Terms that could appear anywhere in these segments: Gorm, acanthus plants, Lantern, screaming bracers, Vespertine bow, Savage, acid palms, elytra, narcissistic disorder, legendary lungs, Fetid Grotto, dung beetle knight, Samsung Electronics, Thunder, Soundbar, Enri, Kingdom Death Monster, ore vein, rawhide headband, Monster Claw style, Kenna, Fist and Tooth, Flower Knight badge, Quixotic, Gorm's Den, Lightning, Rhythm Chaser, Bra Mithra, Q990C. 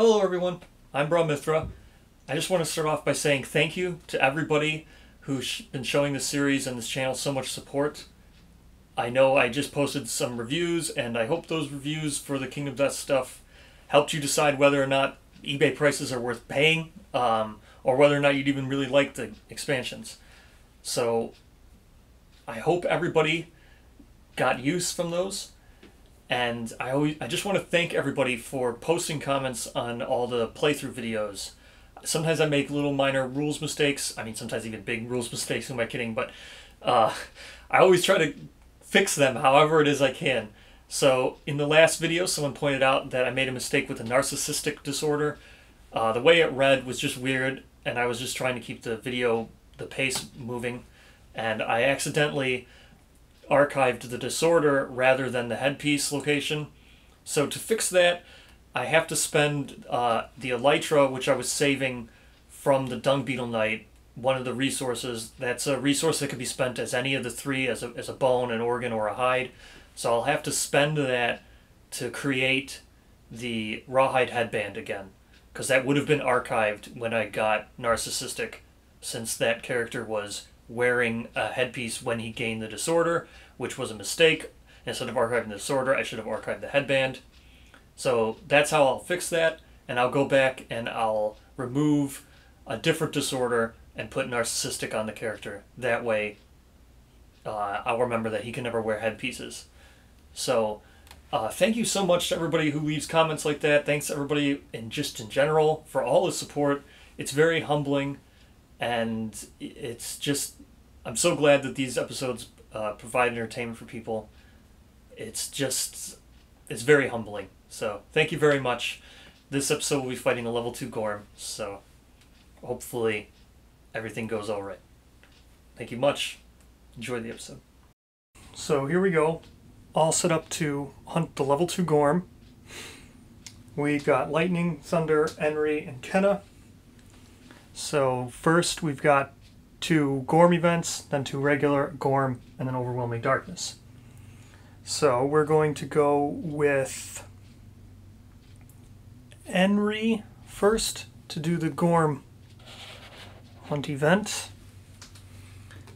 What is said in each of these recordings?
Hello everyone, I'm Bra Mithra. I just want to start off by saying thank you to everybody who's been showing this series and this channel so much support. I know I just posted some reviews, and I hope those reviews for the Kingdom Death stuff helped you decide whether or not eBay prices are worth paying, or whether or not you'd even really like the expansions. So I hope everybody got use from those. And I just want to thank everybody for posting comments on all the playthrough videos. Sometimes I make little minor rules mistakes. I mean, sometimes even big rules mistakes, who am I kidding? But I always try to fix them however it is I can. So in the last video, someone pointed out that I made a mistake with a narcissistic disorder. The way it read was just weird, and I was just trying to keep the video, the pace moving, and I accidentally archived the disorder rather than the headpiece location. So to fix that, I have to spend the elytra, which I was saving from the dung beetle knight, one of the resources. That's a resource that could be spent as any of the three, as a bone, an organ, or a hide. So I'll have to spend that to create the rawhide headband again, because that would have been archived when I got narcissistic, since that character was wearing a headpiece when he gained the disorder, which was a mistake. Instead of archiving the disorder, I should have archived the headband. So that's how I'll fix that, and I'll go back and I'll remove a different disorder and put narcissistic on the character. That way, I'll remember that he can never wear headpieces. So thank you so much to everybody who leaves comments like that. Thanks everybody, and just in general, for all the support. It's very humbling. And it's just, I'm so glad that these episodes provide entertainment for people. It's just, it's very humbling. So thank you very much. This episode will be fighting a level 2 Gorm, so hopefully everything goes all right. Thank you much. Enjoy the episode. So here we go, all set up to hunt the level 2 Gorm. We got Lightning, Thunder, Enri, and Kenna. So first we've got 2 Gorm events, then 2 regular, Gorm, and then Overwhelming Darkness. So we're going to go with Enri first to do the Gorm hunt event.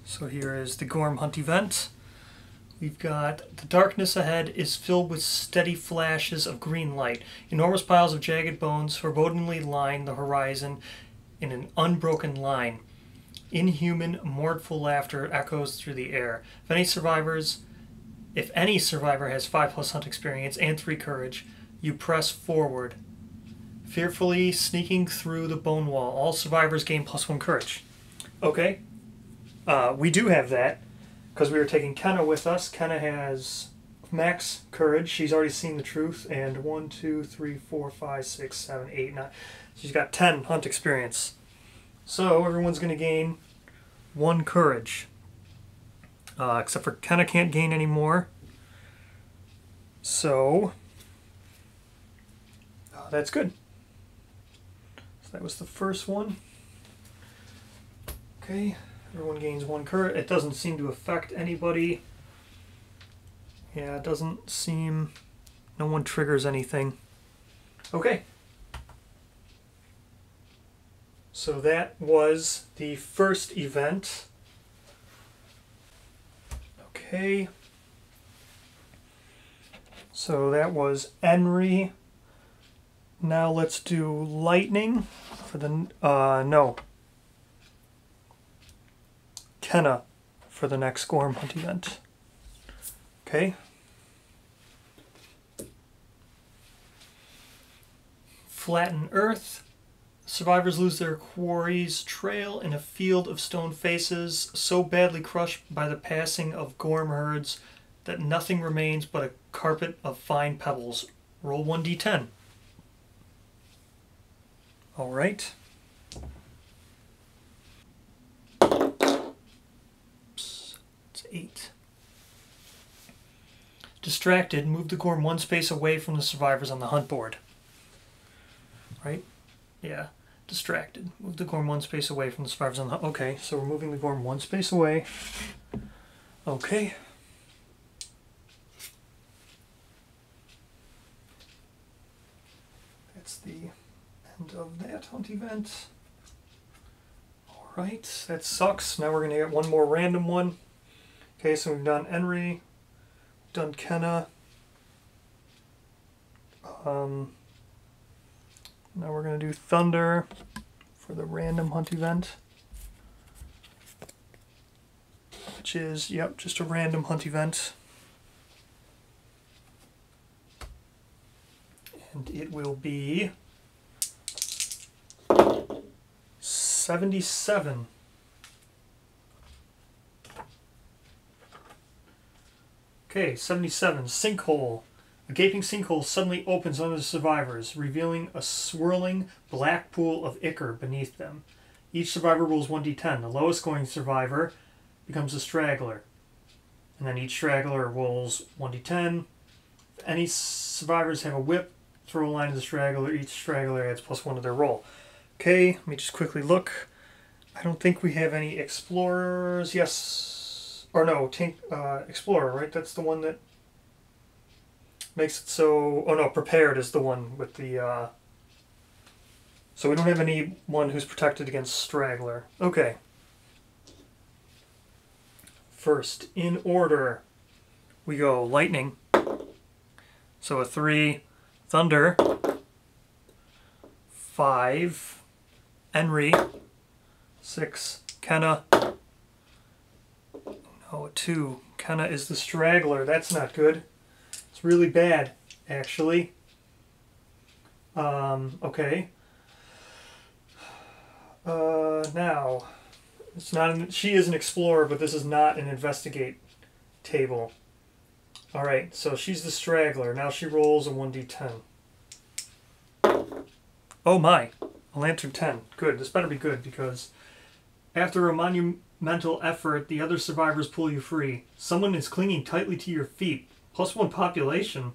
So here is the Gorm hunt event. We've got the darkness ahead is filled with steady flashes of green light. Enormous piles of jagged bones forebodingly line the horizon in an unbroken line. Inhuman, mournful laughter echoes through the air. If any survivor has 5+ hunt experience and 3 courage, you press forward, fearfully sneaking through the bone wall. All survivors gain +1 courage. Okay, we do have that, because we were taking Kenna with us. Kenna has max courage. She's already seen the truth, and 1, 2, 3, 4, 5, 6, 7, 8, 9... She's got 10 hunt experience. So everyone's going to gain 1 courage. Except for Kenna can't gain any more. So that's good. So that was the first one. Okay, everyone gains 1 courage. It doesn't seem to affect anybody. Yeah, it doesn't seem... no one triggers anything. Okay. So that was the first event. Okay. So that was Enri. Now let's do Lightning for the Kenna for the next Gorm hunt event. Okay. Flatten Earth. Survivors lose their quarry's trail in a field of stone faces, so badly crushed by the passing of Gorm herds that nothing remains but a carpet of fine pebbles. Roll 1d10. All right. Oops, it's 8. Distracted, move the Gorm 1 space away from the survivors on the hunt board. Right? Yeah, distracted. Move the Gorm 1 space away from the survivors on the... Okay, so we're moving the Gorm 1 space away. Okay. That's the End of that hunt event. Alright, that sucks. Now we're going to get one more random one. Okay, so we've done Enri, done Kenna. Now we're going to do Thunder for the random hunt event. Which is, yep, just a random hunt event. And it will be 77. Okay, 77. Sinkhole. A gaping sinkhole suddenly opens under the survivors, revealing a swirling black pool of ichor beneath them. Each survivor rolls 1d10. The lowest scoring survivor becomes a straggler. And then each straggler rolls 1d10. If any survivors have a whip, throw a line to the straggler. Each straggler adds +1 to their roll. Okay, let me just quickly look. I don't think we have any explorers. Yes. Or no, explorer, right? That's the one that makes it so... Oh no, prepared is the one with the... So we don't have anyone who's protected against straggler. Okay. First, in order, we go Lightning. So a 3, Thunder, 5, Enri, 6, Kenna. No, a 2. Kenna is the straggler. That's not good. It's really bad, actually. Okay. Now, it's not. She is an explorer, but this is not an investigate table. All right. So she's the straggler. Now she rolls a 1d10. Oh my! A lantern 10. Good. This better be good because after a monumental effort, the other survivors pull you free. Someone is clinging tightly to your feet. +1 population.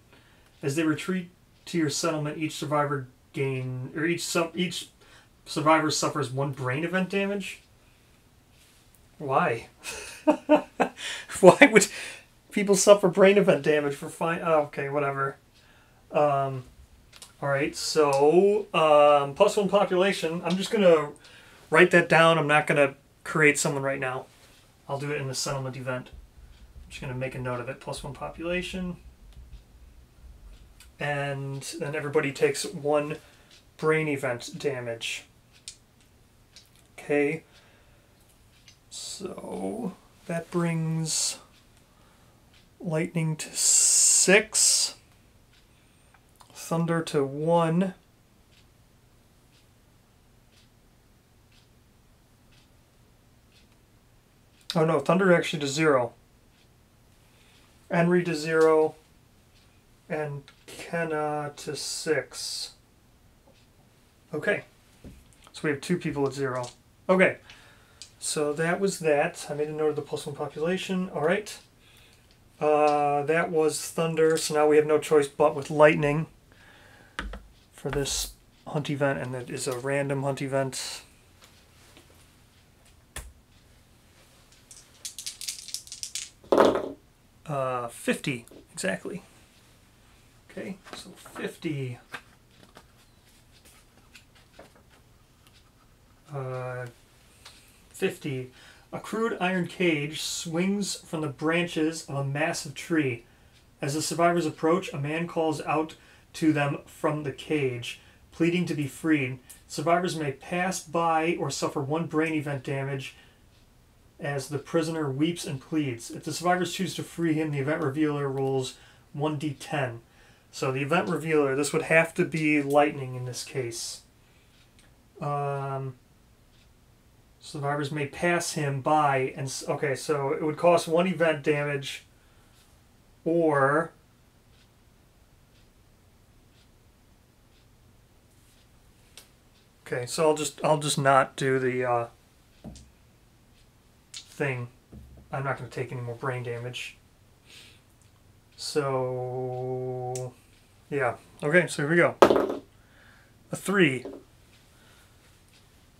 As they retreat to your settlement, each survivor suffers 1 brain event damage. Why? Why would people suffer brain event damage for fine? Oh, okay, whatever. All right, so +1 population. I'm just gonna write that down. I'm not gonna create someone right now. I'll do it in the settlement event. I'm just going to make a note of it. +1 population. And then everybody takes 1 brain event damage. Okay. So that brings Lightning to 6. Thunder to 1. Oh no, Thunder actually to 0. Enri to 0, and Kenna to 6. Okay, so we have 2 people at 0. Okay, so that was that. I made a note of the +1 population. All right, that was Thunder, so now we have no choice but with Lightning for this hunt event, and that is a random hunt event. Uh, 50 exactly. Okay, so 50. A crude iron cage swings from the branches of a massive tree. As the survivors approach, a man calls out to them from the cage, pleading to be freed. Survivors may pass by or suffer 1 brain event damage as the prisoner weeps and pleads. If the survivors choose to free him, the event revealer rolls 1d10. So the event revealer, this would have to be Lightning in this case. Survivors may pass him by, and okay, so it would cost 1 event damage, or okay, so I'll just not do the thing. I'm not going to take any more brain damage. So, yeah. Okay, so here we go. A 3.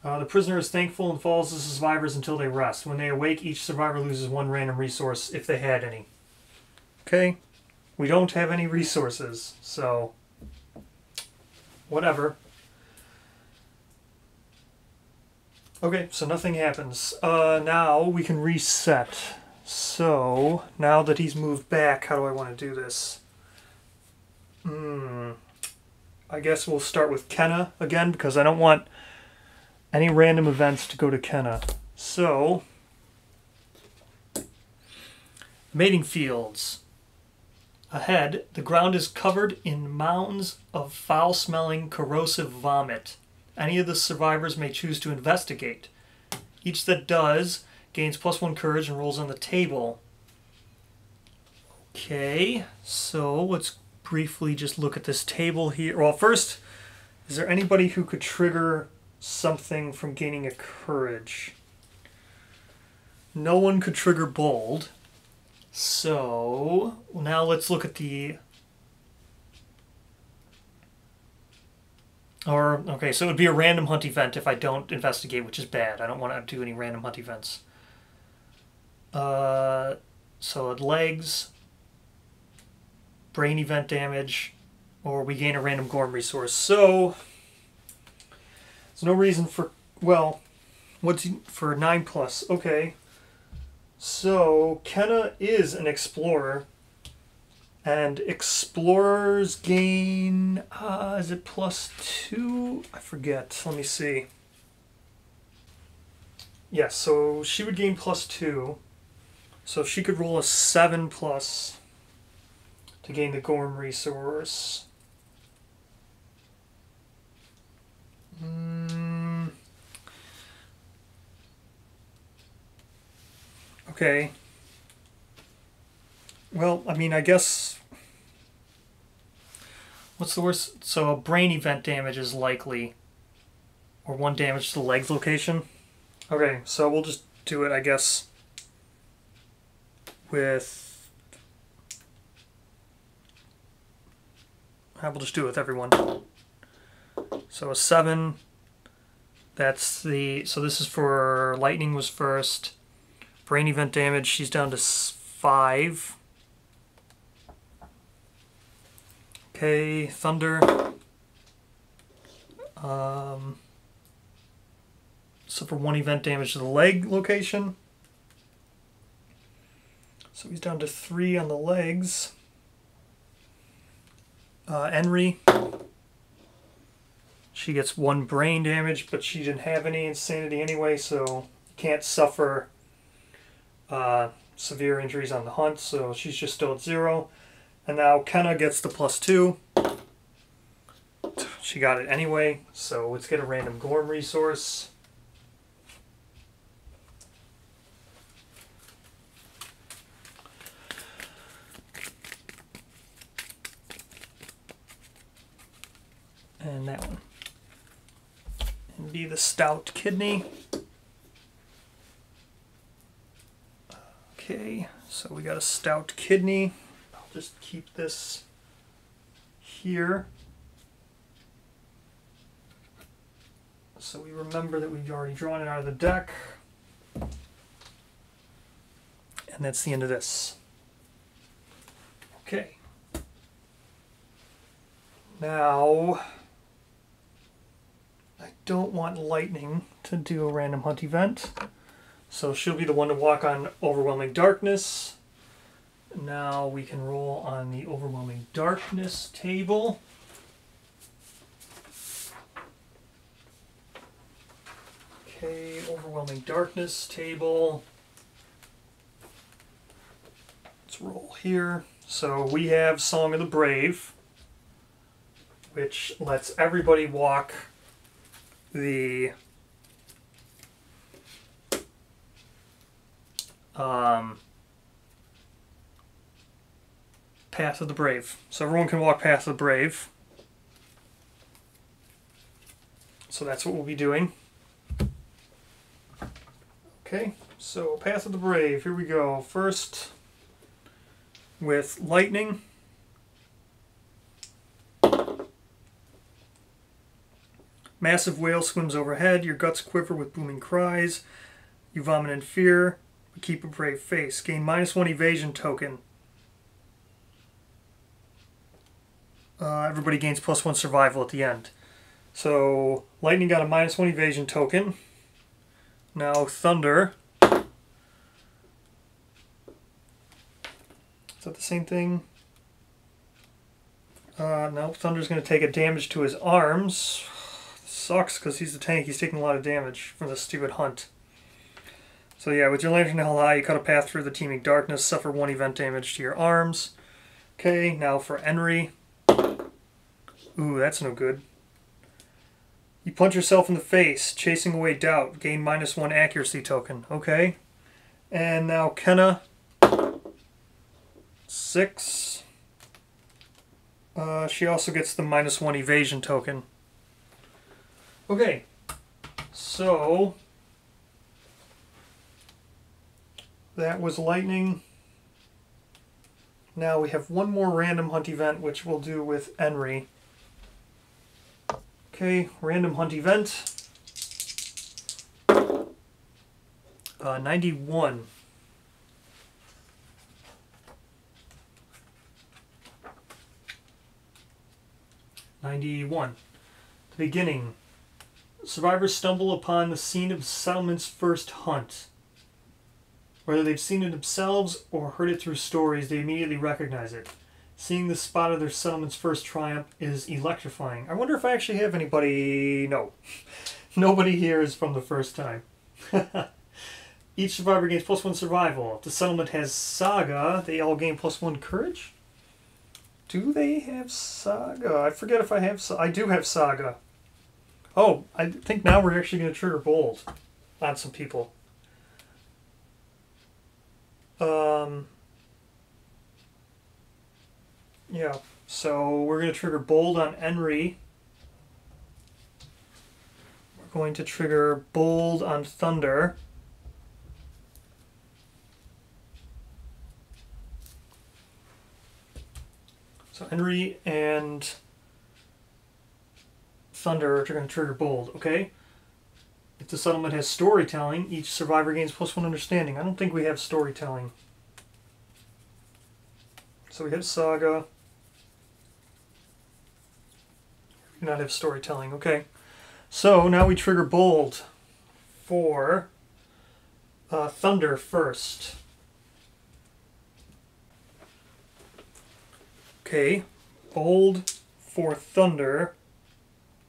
The prisoner is thankful and follows the survivors until they rest. When they awake, each survivor loses 1 random resource if they had any. Okay. We don't have any resources, so whatever. Okay, so nothing happens. Now we can reset. So, now that he's moved back, how do I want to do this? I guess we'll start with Kenna again, because I don't want any random events to go to Kenna. So, mating fields. Ahead, the ground is covered in mounds of foul-smelling, corrosive vomit. Any of the survivors may choose to investigate. Each that does gains +1 courage and rolls on the table. Okay, so let's briefly just look at this table here. Well, first, is there anybody who could trigger something from gaining a courage? No one could trigger bold. So, now let's look at the... Okay, so it would be a random hunt event if I don't investigate, which is bad. I don't want to do any random hunt events. So legs, brain event damage, or we gain a random Gorm resource. So, there's no reason for... Well, what's he, for 9+? Okay. So, Kenna is an explorer, and explorers gain, is it +2? I forget, let me see. Yeah, so she would gain +2, so if she could roll a 7+ to gain the Gorm resource. Okay. Well, I mean, I guess... What's the worst? So a brain event damage is likely. Or 1 damage to the legs location. Okay, so we'll just do it, I guess, with... We'll just do it with everyone. So a 7. That's the... So this is for... Lightning was first. Brain event damage, she's down to 5. Okay, Thunder. So for 1 event damage to the leg location. So he's down to 3 on the legs. Enri. She gets 1 brain damage, but she didn't have any insanity anyway, so can't suffer severe injuries on the hunt, so she's just still at 0. And now Kenna gets the +2. She got it anyway, so let's get a random Gorm resource. And that one. And be the stout kidney. Okay, so we got a stout kidney. Just keep this here so we remember that we've already drawn it out of the deck. And that's the end of this. Okay. Now, I don't want Lightning to do a random hunt event, so she'll be the one to walk on Overwhelming Darkness. Now we can roll on the Overwhelming Darkness table. Okay, Overwhelming Darkness table. Let's roll here. So we have Song of the Brave, which lets everybody walk the Path of the Brave. So everyone can walk Path of the Brave. So that's what we'll be doing. Okay, so Path of the Brave, here we go. First with Lightning. Massive whale swims overhead. Your guts quiver with booming cries. You vomit in fear, but keep a brave face. Gain -1 evasion token. Everybody gains +1 survival at the end. So Lightning got a -1 evasion token. Now Thunder. Is that the same thing? No, Thunder's going to take a damage to his arms. Sucks, because he's the tank. He's taking a lot of damage from this stupid hunt. So yeah, with your Lantern held high, you cut a path through the teeming darkness, suffer 1 event damage to your arms. Okay, now for Enri. Ooh, that's no good. You punch yourself in the face, chasing away doubt. Gain -1 accuracy token. Okay. And now Kenna. 6. She also gets the -1 evasion token. Okay. So that was Lightning. Now we have one more random hunt event, which we'll do with Enri. Okay, random hunt event. 91. The beginning. Survivors stumble upon the scene of settlement's first hunt. Whether they've seen it themselves or heard it through stories, they immediately recognize it. Seeing the spot of their settlement's first triumph is electrifying. I wonder if I actually have anybody... No. Nobody here is from the first time. Each survivor gains +1 survival. If the settlement has saga, they all gain +1 courage? Do they have saga? I forget if I have... I do have saga. Oh, I think now we're actually going to trigger bold on some people. Yeah, so we're going to trigger bold on Enri. We're going to trigger bold on Thunder. So Enri and Thunder are going to trigger bold, okay? If the settlement has storytelling, each survivor gains +1 understanding. I don't think we have storytelling. So we have saga. We do not have storytelling, okay. So now we trigger bold for Thunder first. Okay, bold for Thunder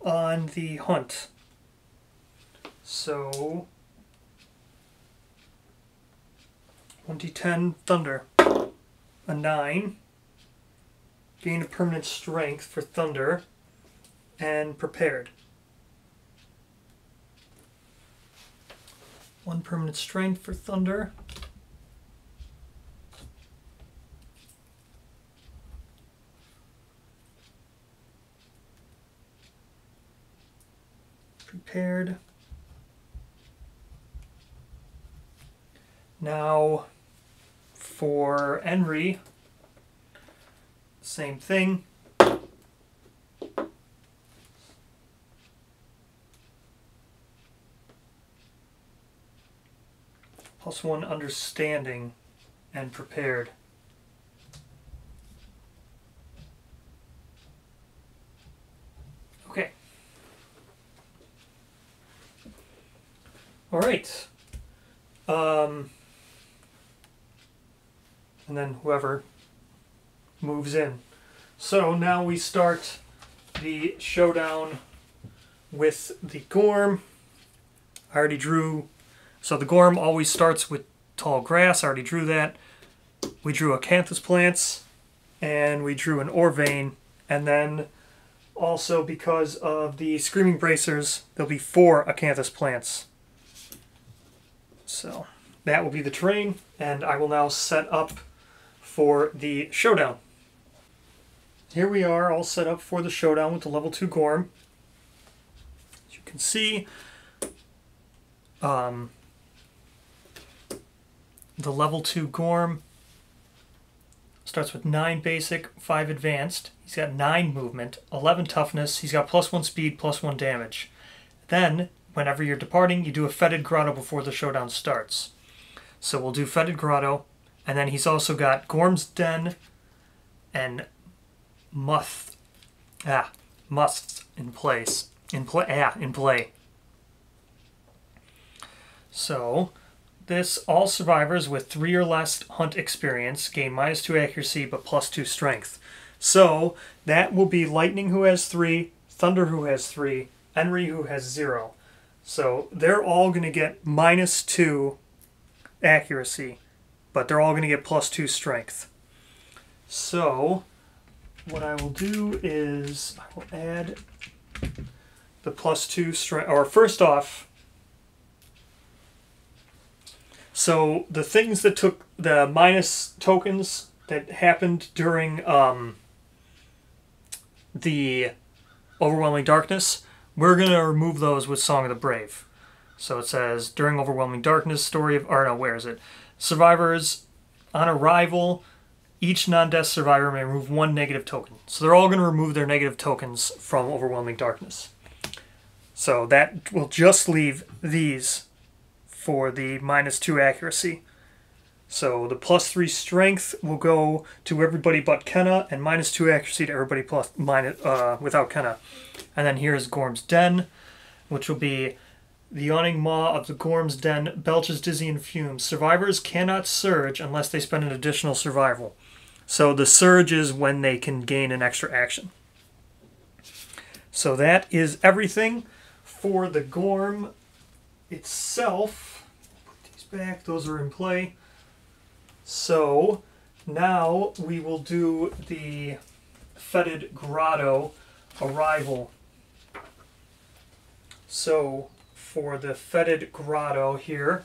on the hunt. So 1d10 Thunder. A 9. Gain a permanent strength for Thunder. And prepared. 1 permanent strength for Thunder. Prepared. Now for Enri, same thing. +1 understanding and prepared. Okay. All right. And then whoever moves in. So now we start the showdown with the Gorm. I already drew. So the Gorm always starts with tall grass. I already drew that. We drew acanthus plants. And we drew an ore vein. And then also because of the screaming bracers, there'll be 4 acanthus plants. So that will be the terrain. And I will now set up for the showdown. Here we are all set up for the showdown with the level 2 Gorm. As you can see, the level 2 Gorm starts with 9 basic, 5 advanced. He's got 9 movement, 11 toughness. He's got +1 speed, +1 damage. Then, whenever you're departing, you do a Fetid Grotto before the showdown starts. So we'll do Fetid Grotto. And then he's also got Gorm's Den and musts in play. So this, all survivors with 3 or less hunt experience gain -2 accuracy but +2 strength. So that will be Lightning who has 3, Thunder who has 3, Enri who has 0. So they're all going to get -2 accuracy, but they're all going to get +2 strength. So what I will do is I will add the +2 strength, or first off, so the things that took the minus tokens that happened during the Overwhelming Darkness, we're going to remove those with Song of the Brave. So it says, during Overwhelming Darkness, story of... or no, where is it? Survivors, on arrival, each non-death survivor may remove 1 negative token. So they're all going to remove their negative tokens from Overwhelming Darkness. So that will just leave these for the -2 accuracy. So the +3 strength will go to everybody but Kenna, and -2 accuracy to everybody without Kenna. And then here's Gorm's Den, which will be the yawning maw of the Gorm's Den belches dizzying fumes. Survivors cannot surge unless they spend an additional survival. So the surge is when they can gain an extra action. So that is everything for the Gorm itself. Put these back, those are in play. So now we will do the Fetid Grotto arrival. So for the Fetid Grotto here,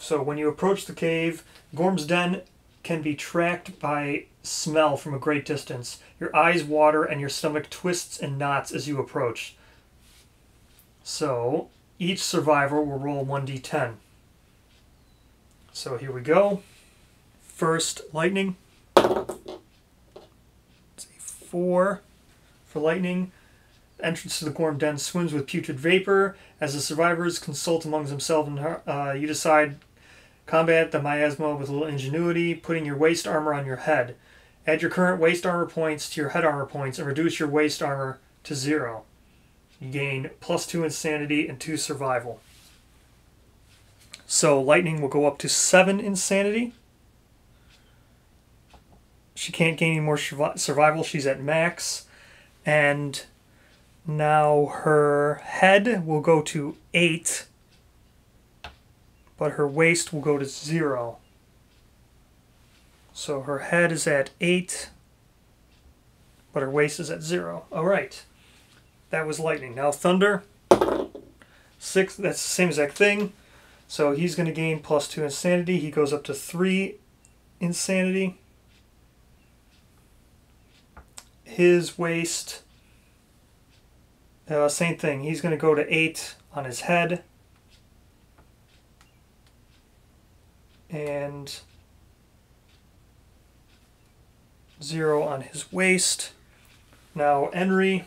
so when you approach the cave, Gorm's Den can be tracked by smell from a great distance. Your eyes water and your stomach twists and knots as you approach. So each survivor will roll 1d10. So here we go. First, Lightning. It's a 4 for Lightning. Entrance to the Gorm Den swims with putrid vapor. As the survivors consult among themselves, and you decide combat the miasma with a little ingenuity, putting your waist armor on your head. Add your current waist armor points to your head armor points and reduce your waist armor to 0. You gain +2 insanity and 2 survival. So Lightning will go up to 7 insanity. She can't gain any more survival. She's at max. And now her head will go to 8. But her waist will go to 0. So her head is at 8. But her waist is at 0. All right. That was Lightning. Now Thunder. 6. That's the same exact thing. So he's going to gain +2 insanity. He goes up to 3 insanity. His waist, same thing. He's going to go to 8 on his head. And 0 on his waist. Now Enri,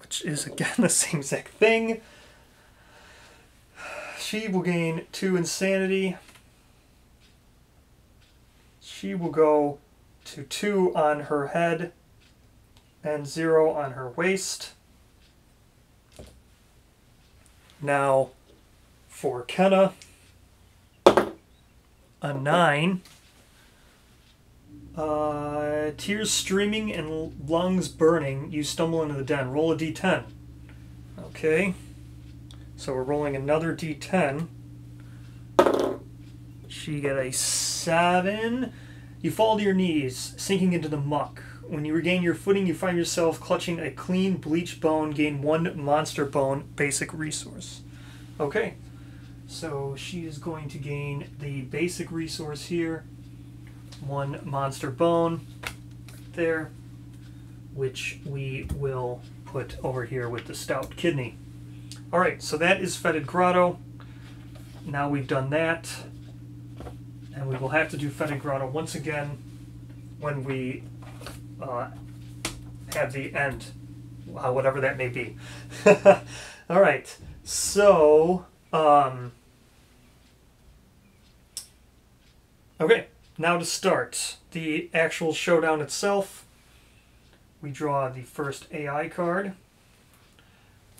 which is again the same exact thing. She will gain 2 insanity. She will go to 2 on her head and 0 on her waist. Now for Kenna, a 9. Tears streaming and lungs burning, you stumble into the den. Roll a d10. Okay. So we're rolling another d10. She got a 7. You fall to your knees, sinking into the muck. When you regain your footing, you find yourself clutching a clean bleached bone. Gain 1 monster bone basic resource. Okay, so she is going to gain the basic resource here. 1 monster bone right there, which we will put over here with the stout kidney. Alright, so that is Fetid Grotto. Now we've done that. And we will have to do Fetid Grotto once again when we have the end, whatever that may be. Alright, so... okay, now to start the actual showdown itself. We draw the first AI card.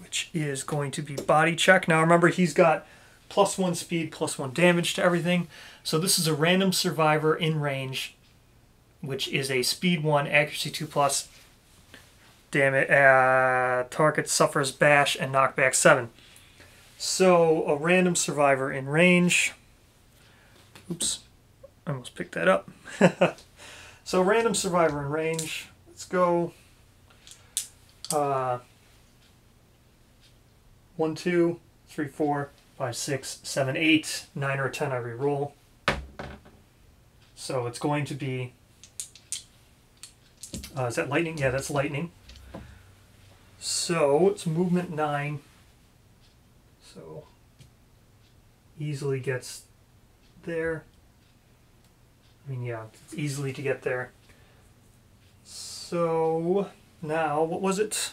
which is going to be body check. Now remember, he's got +1 speed, +1 damage to everything. So this is a random survivor in range, which is a speed 1, accuracy 2+. Damn it, target suffers bash and knockback 7. So a random survivor in range. Oops, I almost picked that up. So random survivor in range. Let's go. 1, 2, 3, 4, 5, 6, 7, 8, 9 or 10 I reroll. So it's going to be... is that lightning? Yeah, that's lightning. So it's movement 9. So easily gets there. I mean, yeah, it's easily to get there. So now, what was it?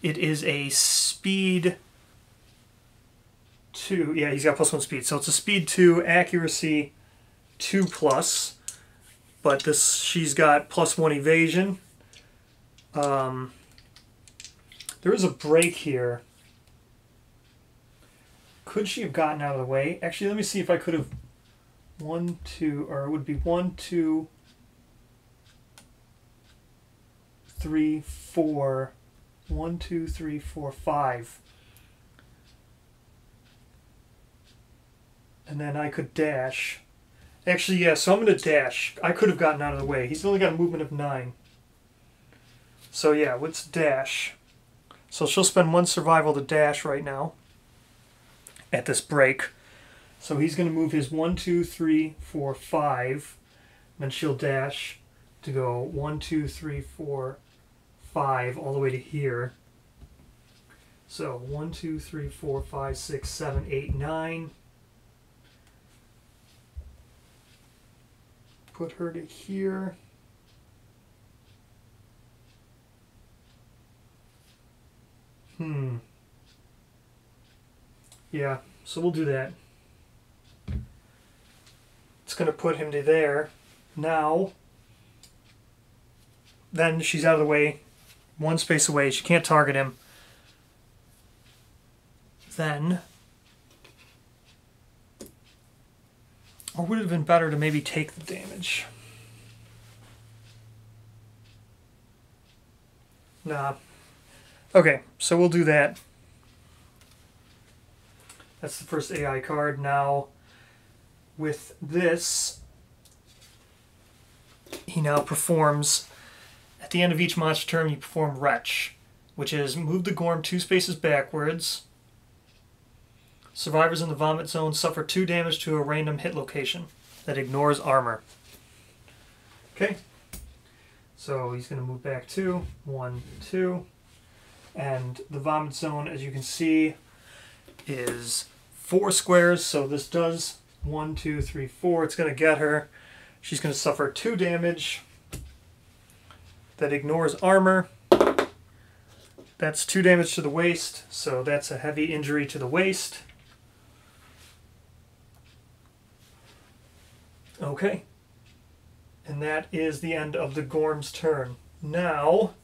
It is a speed 2. Yeah, he's got +1 speed. So it's a speed 2, accuracy 2+. But this, she's got +1 evasion. There is a break here. Could she have gotten out of the way? Actually, let me see if I could have... 1, 2, or it would be 1, 2, 3, 4. 1, 2, 3, 4, 5. And then I could dash. Actually, yeah, so I'm going to dash. I could have gotten out of the way. He's only got a movement of 9. So yeah, let's dash. So she'll spend 1 survival to dash right now at this break. So he's going to move his 1, 2, 3, 4, 5. Then she'll dash to go 1, 2, 3, 4, 5 all the way to here. So 1, 2, 3, 4, 5, 6, 7, 8, 9. Put her to here. Yeah, so we'll do that. It's going to put him to there. Now, then she's out of the way. 1 space away. She can't target him. Then, or would it have been better to maybe take the damage? Nah. Okay, so we'll do that. That's the first AI card. Now, with this, he now performs, at the end of each monster turn, you perform Retch, which is move the Gorm 2 spaces backwards. Survivors in the vomit zone suffer 2 damage to a random hit location that ignores armor. Okay, so he's going to move back 2, 1, 2, and the vomit zone, as you can see, is 4 squares, so this does... 1, 2, 3, 4. It's going to get her. She's going to suffer 2 damage that ignores armor. That's 2 damage to the waist, so that's a heavy injury to the waist. Okay. And that is the end of the Gorm's turn. Now,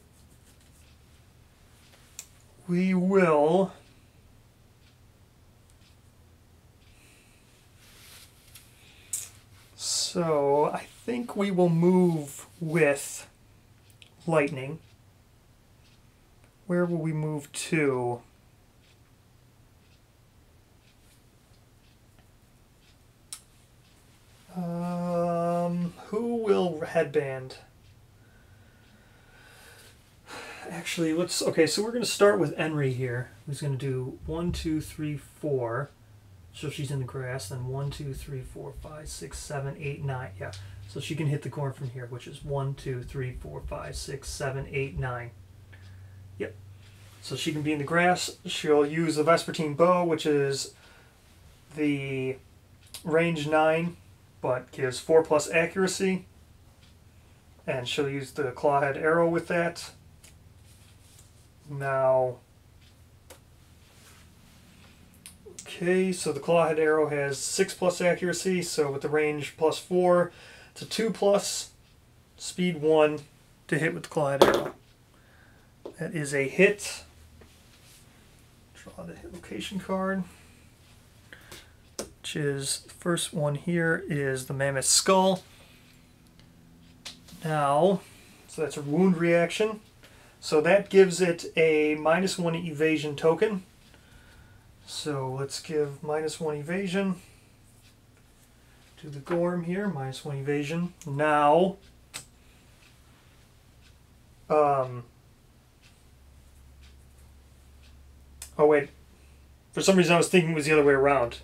we will... So I think we will move with Lightning. Where will we move to? Who will headband? Actually, let's... Okay, so we're going to start with Enri here, who's going to do 1, 2, 3, 4. So she's in the grass, then 1, 2, 3, 4, 5, 6, 7, 8, 9. Yeah, so she can hit the Gorm from here, which is 1, 2, 3, 4, 5, 6, 7, 8, 9. Yep. So she can be in the grass. She'll use the Vespertine bow, which is the range 9, but gives 4+ accuracy. And she'll use the clawhead arrow with that. Now... Okay, so the clawhead arrow has 6+ accuracy, so with the range +4 to 2+, speed 1 to hit with the clawhead arrow. That is a hit. Draw the hit location card, which is the first one here is the Mammoth Skull. Now, so that's a wound reaction. So that gives it a -1 evasion token. So let's give -1 evasion to the Gorm here, -1 evasion. Now, oh wait, for some reason I was thinking it was the other way around.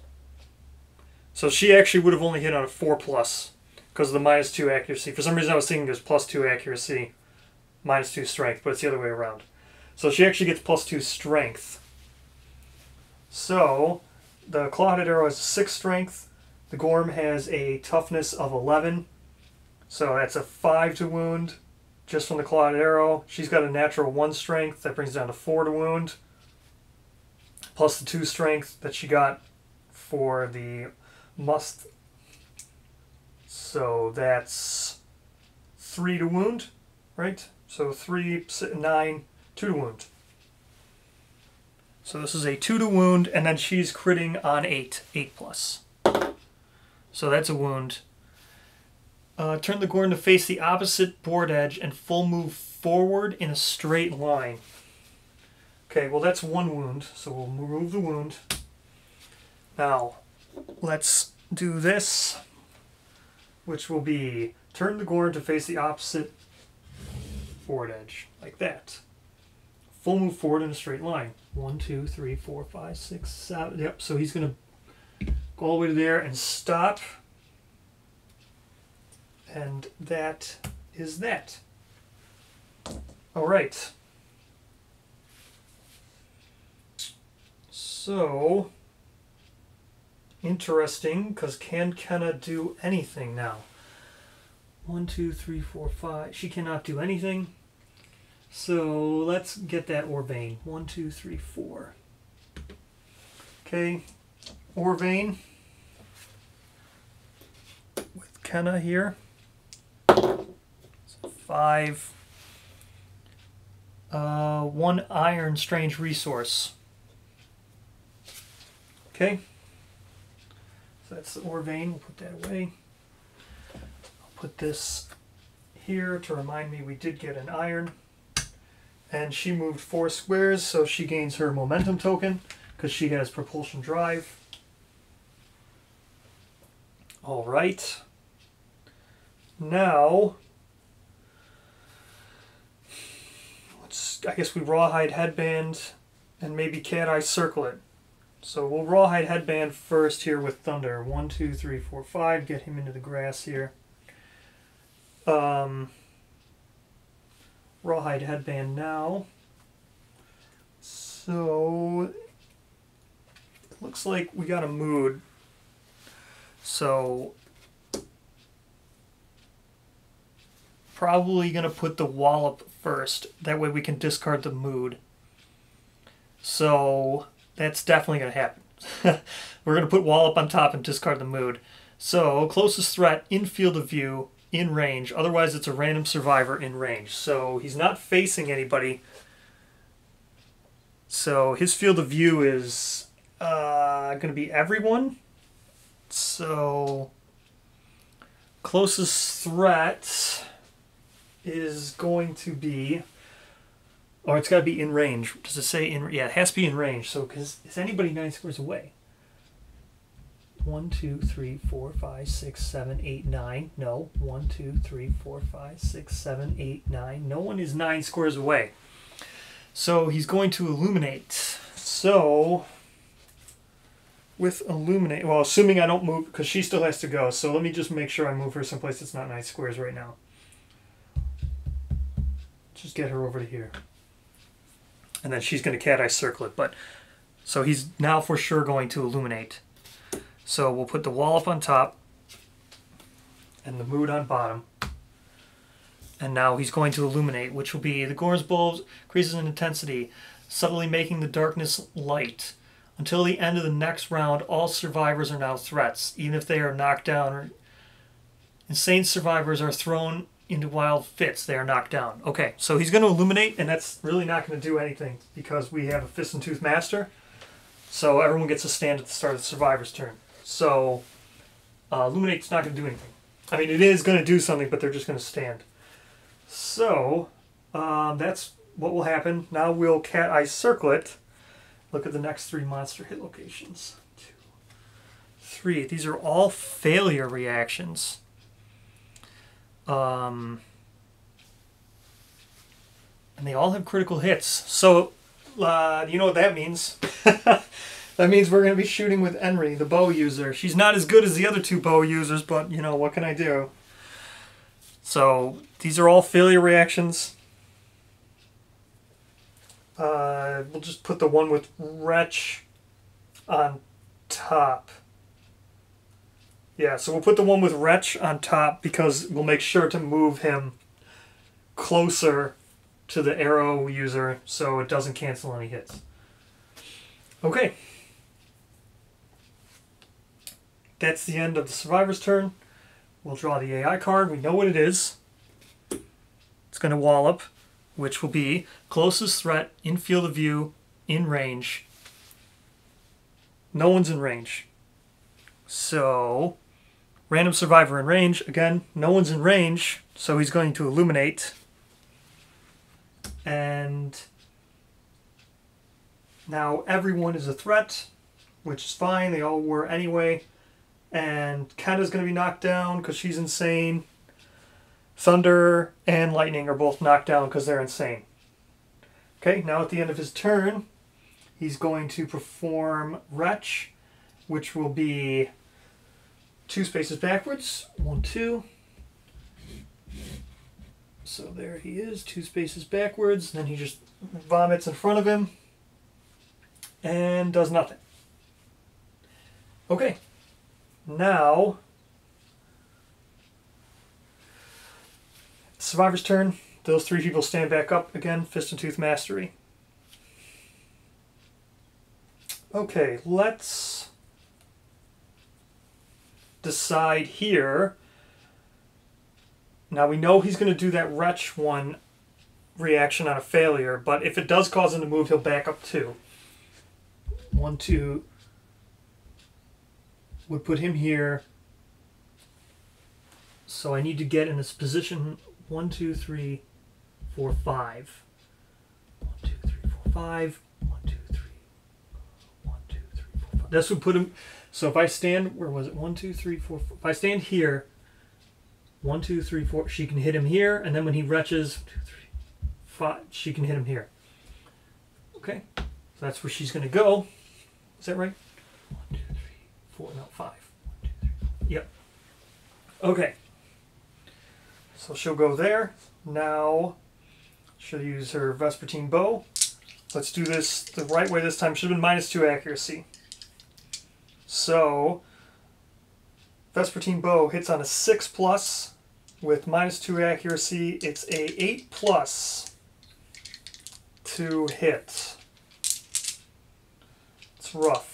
So she actually would have only hit on a 4+ because of the -2 accuracy. For some reason I was thinking it was +2 accuracy, -2 strength, but it's the other way around. So she actually gets +2 strength. So the clawhead arrow has 6 strength. The Gorm has a toughness of 11. So that's a 5 to wound just from the clawhead arrow. She's got a natural 1 strength. That brings down to 4 to wound. Plus the 2 strength that she got for the must. So that's 3 to wound, right? So 3, 9, 2 to wound. So this is a 2 to wound, and then she's critting on 8+. So that's a wound. Turn the Gorm to face the opposite board edge and full move forward in a straight line. Okay, well that's 1 wound, so we'll remove the wound. Now, let's do this, which will be turn the Gorm to face the opposite forward edge, like that. Full move forward in a straight line. 1, 2, 3, 4, 5, 6, 7. Yep, so he's going to go all the way to there and stop. And that is that. All right. So, interesting, because can Kenna do anything now? 1, 2, 3, 4, 5. She cannot do anything. So, let's get that ore vein. 1, 2, 3, 4. Okay, ore vein with Kenna here. So 5. 1 iron strange resource. Okay, so that's the ore vein. We'll put that away. I'll put this here to remind me we did get an iron. And she moved 4 squares, so she gains her momentum token because she has propulsion drive. All right. Now, let's, I guess we rawhide headband and maybe cat eye circle it. So we'll rawhide headband first here with Thunder. 1, 2, 3, 4, 5. Get him into the grass here. Rawhide headband now. So it looks like we got a mood. So probably gonna put the wallop first. That way we can discard the mood. So that's definitely going to happen. We're going to put wallop on top and discard the mood. So, closest threat in field of view, in range. Otherwise, it's a random survivor in range. So, he's not facing anybody. So, his field of view is going to be everyone. So, closest threat is going to be... Or it's got to be in range. Does it say in? Yeah, it has to be in range. So, because is anybody 9 squares away? 1, 2, 3, 4, 5, 6, 7, 8, 9. No. 1, 2, 3, 4, 5, 6, 7, 8, 9. No one is 9 squares away. So, he's going to illuminate. So, with illuminate, well, assuming I don't move, because she still has to go. So, let me just make sure I move her someplace that's not 9 squares right now. Just get her over to here. And then she's going to cat-eye circle it. But, so he's now for sure going to illuminate. So we'll put the wall up on top and the mood on bottom. And now he's going to illuminate, which will be the Gorm's bulbs increases in intensity, subtly making the darkness light. Until the end of the next round, all survivors are now threats, even if they are knocked down. Or insane survivors are thrown into wild fits. They are knocked down. Okay, so he's going to illuminate, and that's really not going to do anything because we have a Fist and Tooth Master. So everyone gets a stand at the start of the survivor's turn. So Luminate's not going to do anything. I mean, it is going to do something, but they're just going to stand. So that's what will happen. Now we'll Cat Eye Circle it. Look at the next three monster hit locations. 2, 3. These are all failure reactions. And they all have critical hits. So you know what that means. That means we're going to be shooting with Enri, the bow user. She's not as good as the other two bow users, but, you know, what can I do? So, these are all failure reactions. We'll just put the one with Wretch on top. Yeah, so we'll put the one with Wretch on top because we'll make sure to move him closer to the arrow user so it doesn't cancel any hits. Okay. That's the end of the survivor's turn. We'll draw the AI card. We know what it is. It's going to wallop, which will be closest threat, in field of view, in range. No one's in range. So, random survivor in range. Again, no one's in range, so he's going to illuminate. And now everyone is a threat, which is fine. They all were anyway. And Kenna's going to be knocked down because she's insane. Thunder and Lightning are both knocked down because they're insane. Okay, now at the end of his turn, he's going to perform Wretch, which will be 2 spaces backwards. 1, 2. So there he is, 2 spaces backwards. Then he just vomits in front of him and does nothing. Okay. Now, survivor's turn. Those three people stand back up again. Fist and Tooth Mastery. Okay, let's decide here. Now we know he's going to do that Wretch one reaction on a failure, but if it does cause him to move, he'll back up 2. 1, 2. Would put him here. So I need to get in this position 1, 2, 3, 4, 5. 1, 2, 3, 4, 5. 1, 2, 3. 1, 2, 3, 4, 5. This would put him. So if I stand, where was it? 1, 2, 3, 4, 5. If I stand here, 1, 2, 3, 4. She can hit him here, and then when he retches, 2, 3, 5. She can hit him here. Okay, so that's where she's going to go. Is that right? 1, 2, 3, 4, no, 5. 1, 2, 3, 4. Yep. Okay. So she'll go there. Now she'll use her Vespertine bow. Let's do this the right way this time. Should have been -2 accuracy. So Vespertine bow hits on a 6+ with -2 accuracy. It's a 8+ to hit. It's rough.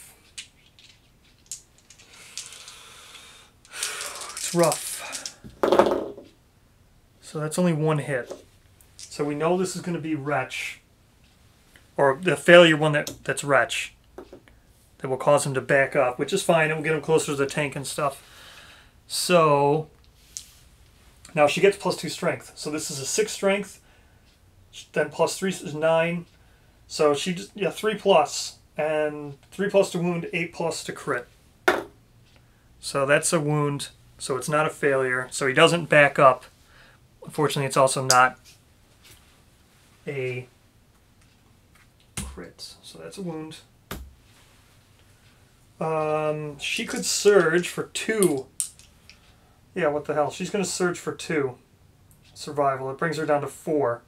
Rough. So that's only 1 hit. So we know this is going to be Wretch, or the failure one that's Wretch, that will cause him to back up, which is fine. It will get him closer to the tank and stuff. So now she gets +2 strength. So this is a 6 strength, then +3 is 9. So she just, yeah, 3+, and 3+ to wound, 8+ to crit. So that's a wound. So it's not a failure. So he doesn't back up. Unfortunately, it's also not a crit. So that's a wound. She could surge for 2. Yeah, what the hell? She's going to surge for 2 survival. It brings her down to 4.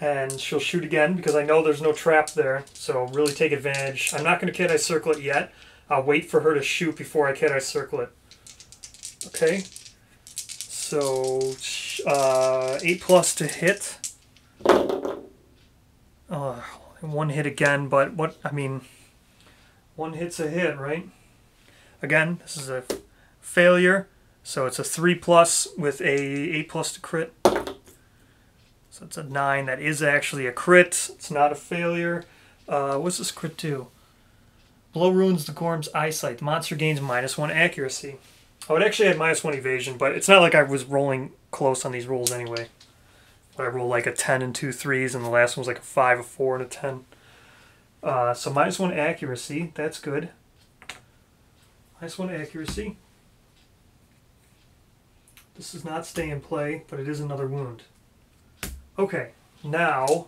And she'll shoot again because I know there's no trap there. So really take advantage. I'm not going to Cat Eye Circle it yet. I'll wait for her to shoot before I Cat Eye Circle it. Okay, so 8+ to hit. 1 hit again, but what, I mean, 1 hit's a hit, right? Again, this is a failure, so it's a 3+ with a 8+ to crit. So it's a 9, that is actually a crit, it's not a failure. What's this crit do? Blow ruins the Gorm's eyesight. The monster gains -1 accuracy. I would actually have -1 evasion, but it's not like I was rolling close on these rolls anyway. But I rolled like a 10 and two threes, and the last one was like a 5, a 4, and a 10. So -1 accuracy. That's good. -1 accuracy. This does not stay in play, but it is another wound. Okay, now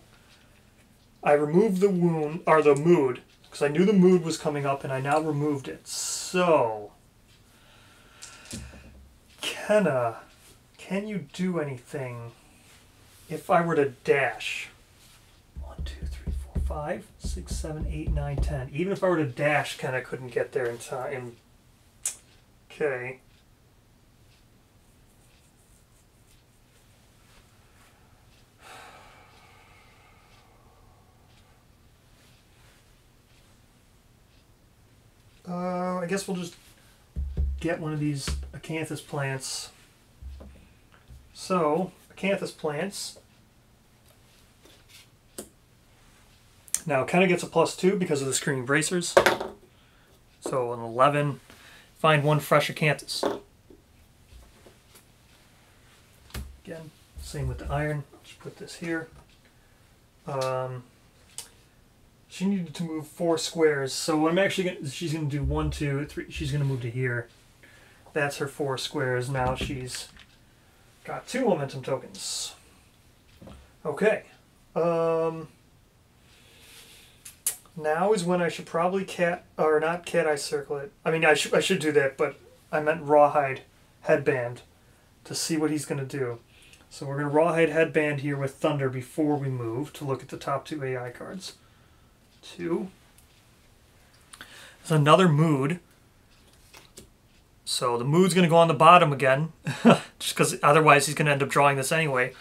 I remove the wound, or the mood, because I knew the mood was coming up, and I now removed it. So, Kenna, can you do anything if I were to dash? 1, 2, 3, 4, 5, 6, 7, 8, 9, 10. Even if I were to dash, Kenna couldn't get there in time. Okay. I guess we'll just get one of these acanthus plants. So, acanthus plants. Now, Kenna gets a +2 because of the screaming bracers. So, an 11. Find one fresh acanthus. Again, same with the iron. I'll just put this here. She needed to move 4 squares, so what I'm actually gonna, she's going to do 1, 2, 3. She's going to move to here. That's her 4 squares. Now she's got 2 momentum tokens. Okay. Now is when I should probably not cat eye circle it. I mean, I should do that, but I meant rawhide headband to see what he's going to do. So we're going to rawhide headband here with Thunder before we move to look at the top 2 AI cards. 2. There's another mood. So the mood's going to go on the bottom again. Just because otherwise he's going to end up drawing this anyway.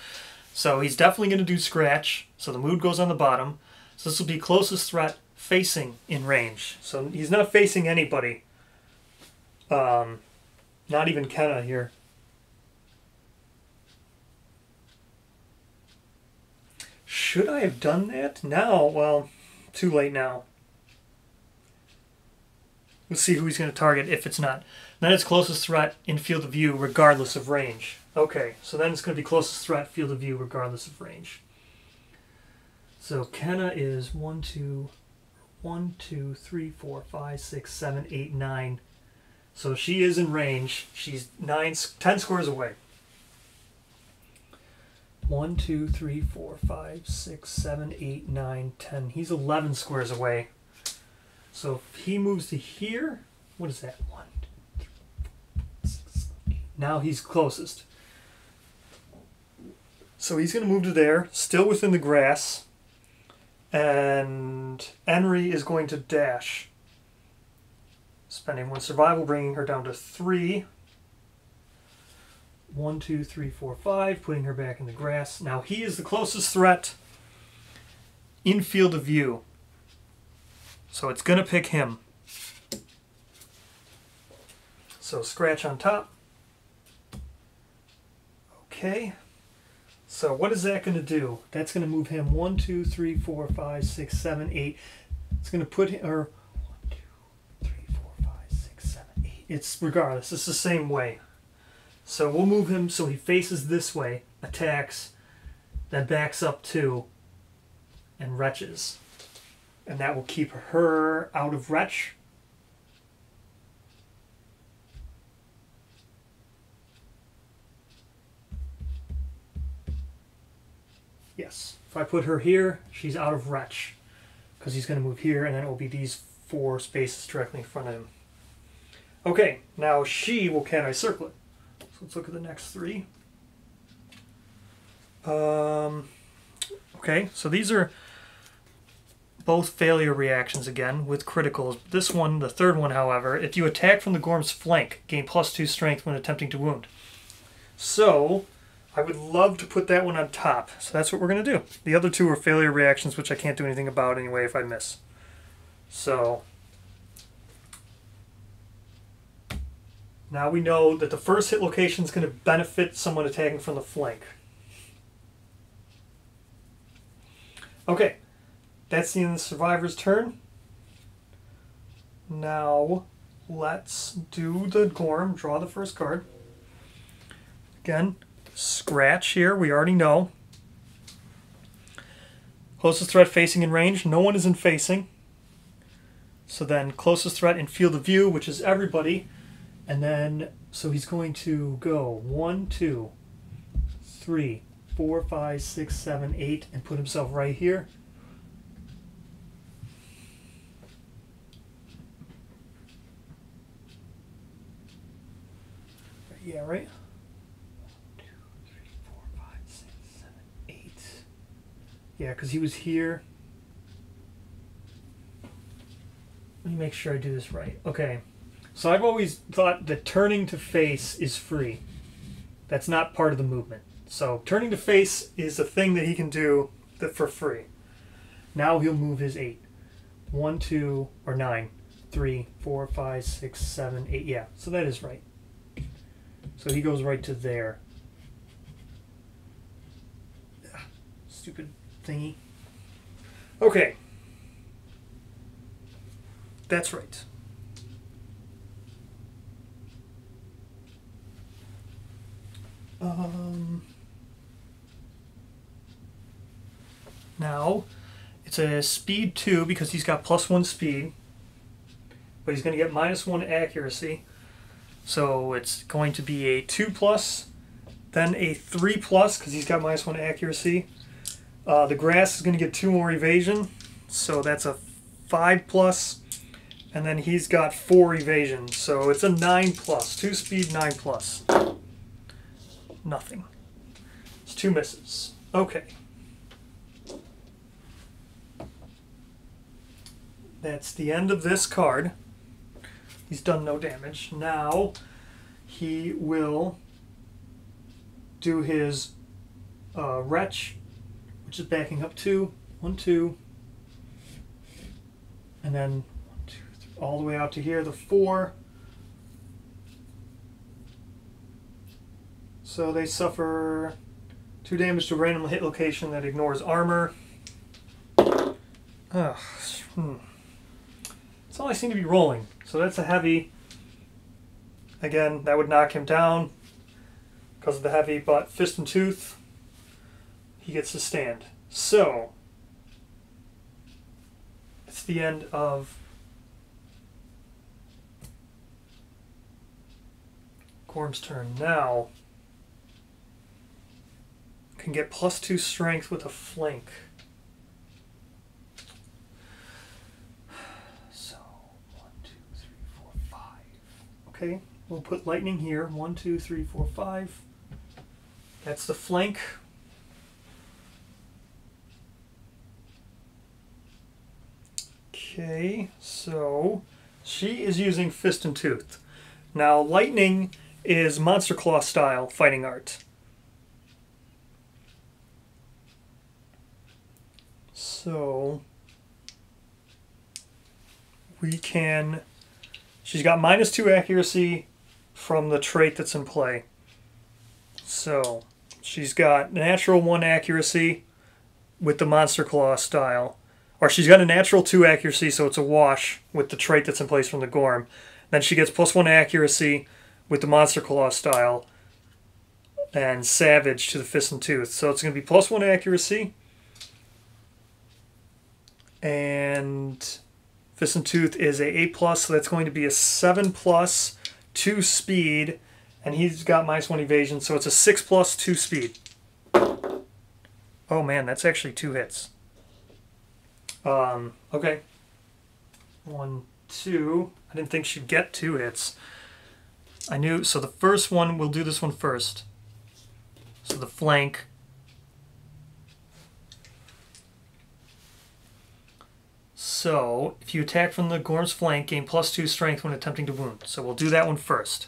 So he's definitely going to do scratch. So the mood goes on the bottom. So this will be closest threat facing in range. So he's not facing anybody. Not even Kenna here. Should I have done that? Now, well... too late now. We'll see who he's going to target if it's not. Then it's closest threat in field of view regardless of range. Okay, so then it's going to be closest threat, field of view regardless of range. So Kenna is 1, 2, 1, 2, 3, 4, 5, 6, 7, 8, 9. So she is in range. She's 9, 10 squares away. 1, 2, 3, 4, 5, 6, 7, 8, 9, 10. He's 11 squares away. So if he moves to here, what is that? 1, 2, 3, 4, 5, 6, 7, 8. Now he's closest. So he's going to move to there, still within the grass. And Enri is going to dash. Spending 1 survival, bringing her down to 3. 1, 2, 3, 4, 5, putting her back in the grass. Now he is the closest threat in field of view. So it's going to pick him. So scratch on top. Okay. So what is that going to do? That's going to move him 1, 2, 3, 4, 5, 6, 7, 8. It's going to put him, or 1, 2, 3, 4, 5, 6, 7, 8. It's regardless. It's the same way. So we'll move him so he faces this way, attacks, then backs up 2, and retches. And that will keep her out of retch. Yes, if I put her here, she's out of retch. Because he's going to move here, and then it will be these 4 spaces directly in front of him. Okay, now she will cat eye circle it. Let's look at the next 3. Okay, so these are both failure reactions again with criticals. This one, the third one, however, if you attack from the Gorm's flank, gain +2 strength when attempting to wound. So I would love to put that one on top. So that's what we're going to do. The other 2 are failure reactions, which I can't do anything about anyway if I miss. So... now we know that the first hit location is going to benefit someone attacking from the flank. Okay, that's the end of the survivor's turn. Now let's do the Gorm, draw the first card. Again, scratch here, we already know. Closest threat facing in range, no one is in facing. So then closest threat in field of view, which is everybody. And then, so he's going to go 1, 2, 3, 4, 5, 6, 7, 8, and put himself right here. Yeah, right? 1, 2, 3, 4, 5, 6, 7, 8. Yeah, because he was here. Let me make sure I do this right. Okay. So I've always thought that turning to face is free. That's not part of the movement. So turning to face is a thing that he can do for free. Now he'll move his 8. 1, 2, or 9, 3, 4, 5, 6, 7, 8. Yeah, so that is right. So he goes right to there. Ugh, stupid thingy. Okay. That's right. Now, it's a speed 2 because he's got +1 speed, but he's going to get -1 accuracy. So it's going to be a 2+, then a 3+ because he's got -1 accuracy. The grass is going to get 2 more evasion, so that's a 5+. And then he's got 4 evasion, so it's a 9+. 2 speed, 9+. Nothing. It's 2 misses. Okay. That's the end of this card. He's done no damage. Now he will do his wretch, which is backing up 2. 1, 2. And then 1, 2, 3, all the way out to here, the 4. So they suffer 2 damage to a random hit location that ignores armor. Ugh. That's all I seem to be rolling. So that's a heavy. Again, that would knock him down because of the heavy, but Fist and Tooth, he gets to stand. So it's the end of Gorm's turn. Now can get +2 strength with a flank. So 1, 2, 3, 4, 5. Okay, we'll put lightning here. 1, 2, 3, 4, 5. That's the flank. Okay, so she is using Fist and Tooth. Now lightning is Monster Claw style fighting art. So we can, she's got -2 accuracy from the trait that's in play. So she's got natural 1 accuracy with the Monster Claw style. Or she's got a natural 2 accuracy, so it's a wash with the trait that's in place from the Gorm. Then she gets +1 accuracy with the Monster Claw style and Savage to the Fist and Tooth. So it's going to be +1 accuracy. And Fist and Tooth is a 8+, so that's going to be a 7+, 2 speed, and he's got -1 evasion, so it's a 6+, 2 speed. Oh man, that's actually 2 hits. Okay. 1, 2. I didn't think she'd get 2 hits. I knew, so the first one, we'll do this one first. So the flank. So, if you attack from the Gorm's flank, gain +2 strength when attempting to wound. So we'll do that one first.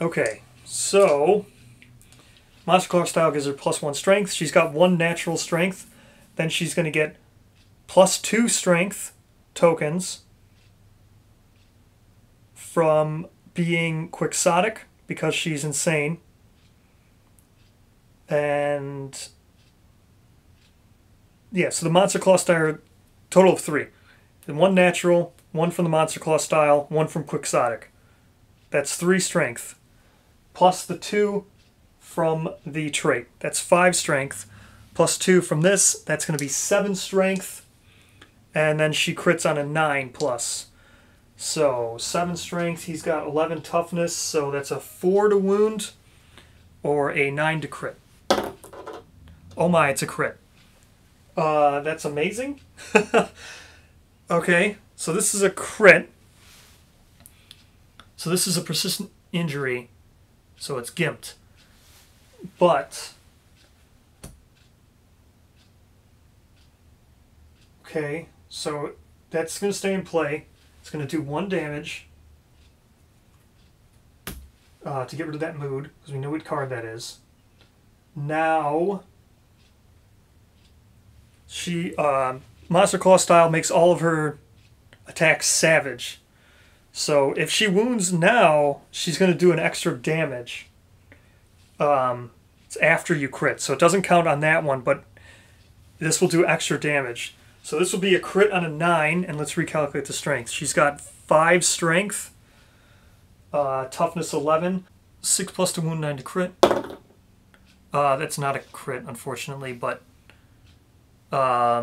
Okay, so Monster Claw style gives her +1 strength. She's got 1 natural strength. Then she's going to get +2 strength tokens from being Quixotic, because she's insane. And yeah, so the Monster Claw style... Total of 3. And 1 natural, one from the Monster Claw style, one from Quixotic. That's 3 strength. Plus the 2 from the trait. That's 5 strength. Plus 2 from this, that's going to be 7 strength. And then she crits on a 9 plus. So 7 strength, he's got 11 toughness, so that's a 4 to wound or a 9 to crit. Oh my, it's a crit. That's amazing. Okay, so this is a crit. So this is a persistent injury, so it's gimped. But, okay, so that's going to stay in play. It's going to do 1 damage to get rid of that mood, because we know what card that is. Now, she, Monster Claw style makes all of her attacks savage. So if she wounds now, she's going to do an extra damage. It's after you crit, so it doesn't count on that one, but this will do extra damage. So this will be a crit on a 9, and let's recalculate the strength. She's got 5 strength, toughness 11, 6 plus to wound, 9 to crit. That's not a crit, unfortunately, but... so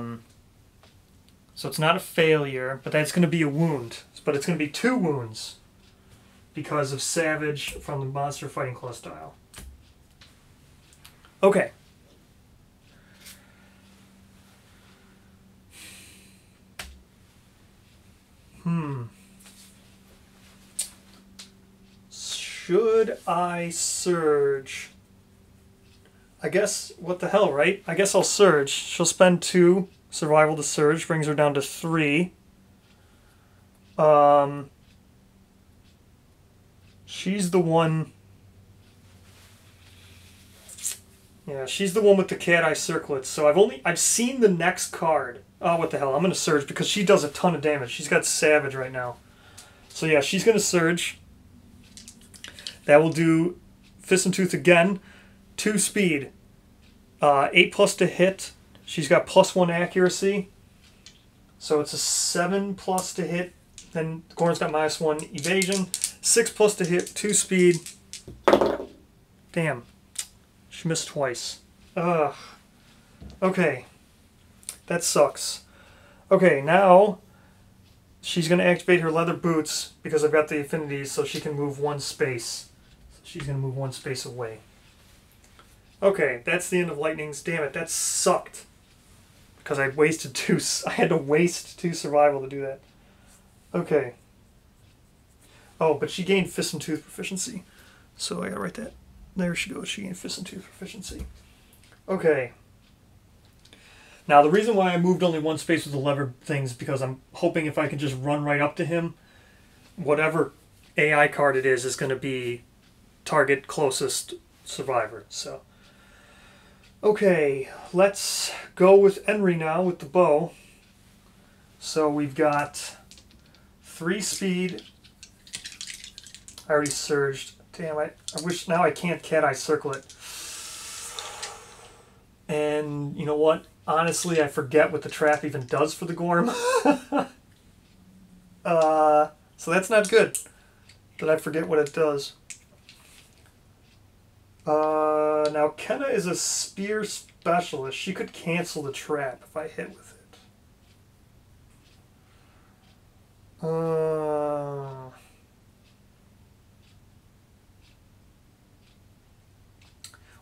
it's not a failure, but that's going to be a wound. But it's going to be 2 wounds because of Savage from the Monster Fighting Claw style. Okay. Should I surge? I guess, what the hell, right? I guess I'll surge. She'll spend 2 survival to surge, brings her down to 3. She's the one. Yeah, she's the one with the cat eye circlets. So I've seen the next card. Oh, what the hell? I'm gonna surge because she does a ton of damage. She's got Savage right now. So yeah, she's gonna surge. That will do Fist and Tooth again. 2 speed. 8 plus to hit. She's got +1 accuracy. So it's a 7 plus to hit. Then Gorm's got -1 evasion. 6 plus to hit, 2 speed. Damn. She missed twice. Ugh. Okay. That sucks. Okay, now she's going to activate her leather boots because I've got the affinities, so she can move 1 space. So she's going to move 1 space away. Okay, that's the end of Lightning's. Damn it, that sucked. Because I wasted 2. I had to waste 2 survival to do that. Okay. Oh, but she gained Fist and Tooth proficiency. So I gotta write that. There she goes. She gained Fist and Tooth proficiency. Okay. Now, the reason why I moved only 1 space with the lever things because I'm hoping if I can just run right up to him, whatever AI card it is going to be target closest survivor. So, okay, let's go with Enri now with the bow. So we've got 3 speed. I already surged. Damn, I wish now I can't cat eye circle it. And you know what? Honestly, I forget what the trap even does for the Gorm. So that's not good. But I forget what it does. Now, Kenna is a spear specialist. She could cancel the trap if I hit with it.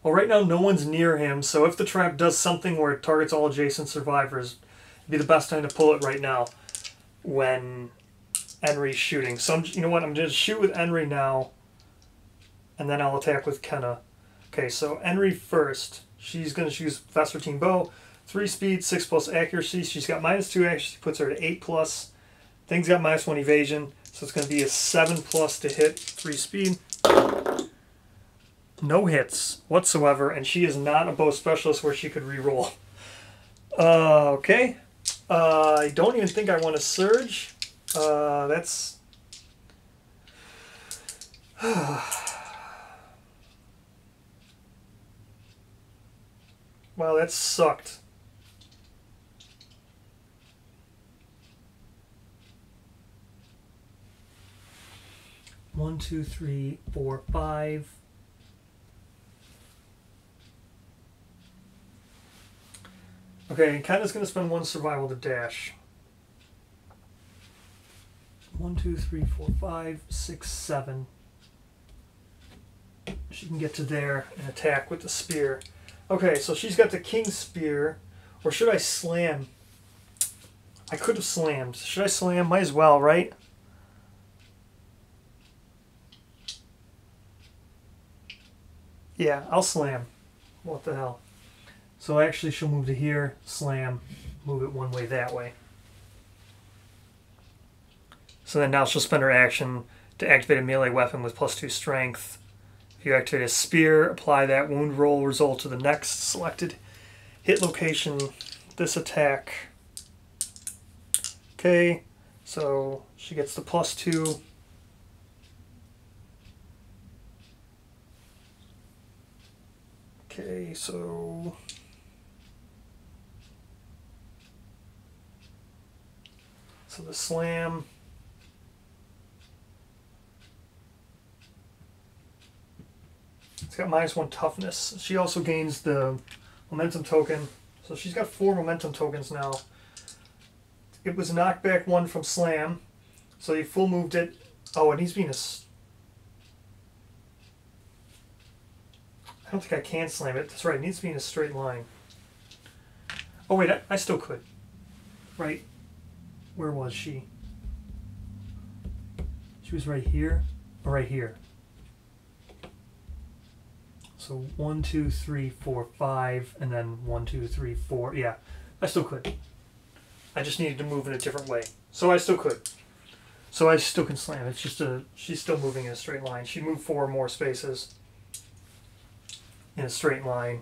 Well, right now no one's near him, so if the trap does something where it targets all adjacent survivors, it'd be the best time to pull it right now when Enri's shooting. So you know what? I'm going to shoot with Enri now, and then I'll attack with Kenna. Okay, so Enri first. She's going to choose Vespertine bow, 3 speed, 6 plus accuracy. She's got -2 accuracy, puts her to 8 plus. Thing's got -1 evasion, so it's going to be a 7 plus to hit, 3 speed. No hits whatsoever, and she is not a bow specialist where she could reroll. Okay. I don't even think I want to surge. That's... Wow, that sucked. One, two, three, four, five. Okay, and Kenna's going to spend one survival to dash. One, two, three, four, five, six, seven. She can get to there and attack with the spear. Okay, so she's got the King's Spear. Or should I slam? I could have slammed. Should I slam? Might as well, right? Yeah, I'll slam. What the hell? So actually she'll move to here, slam, move it one way that way. So then now she'll spend her action to activate a melee weapon with +2 strength. If you activate a spear, apply that wound roll result to the next selected hit location, this attack. Okay, so she gets the +2. Okay, so the slam. It's got -1 toughness. She also gains the momentum token. So she's got 4 momentum tokens now. It was knockback 1 from slam. So he full moved it. Oh, and he's being a... I don't think I can slam it. That's right, it needs to be in a straight line. Oh wait, I still could. Right. Where was she? She was right here or right here. So 1, 2, 3, 4, 5, and then 1, 2, 3, 4. Yeah, I still could. I just needed to move in a different way. So I still could. So I still can slam. It's just a... She's still moving in a straight line. She moved 4 more spaces in a straight line.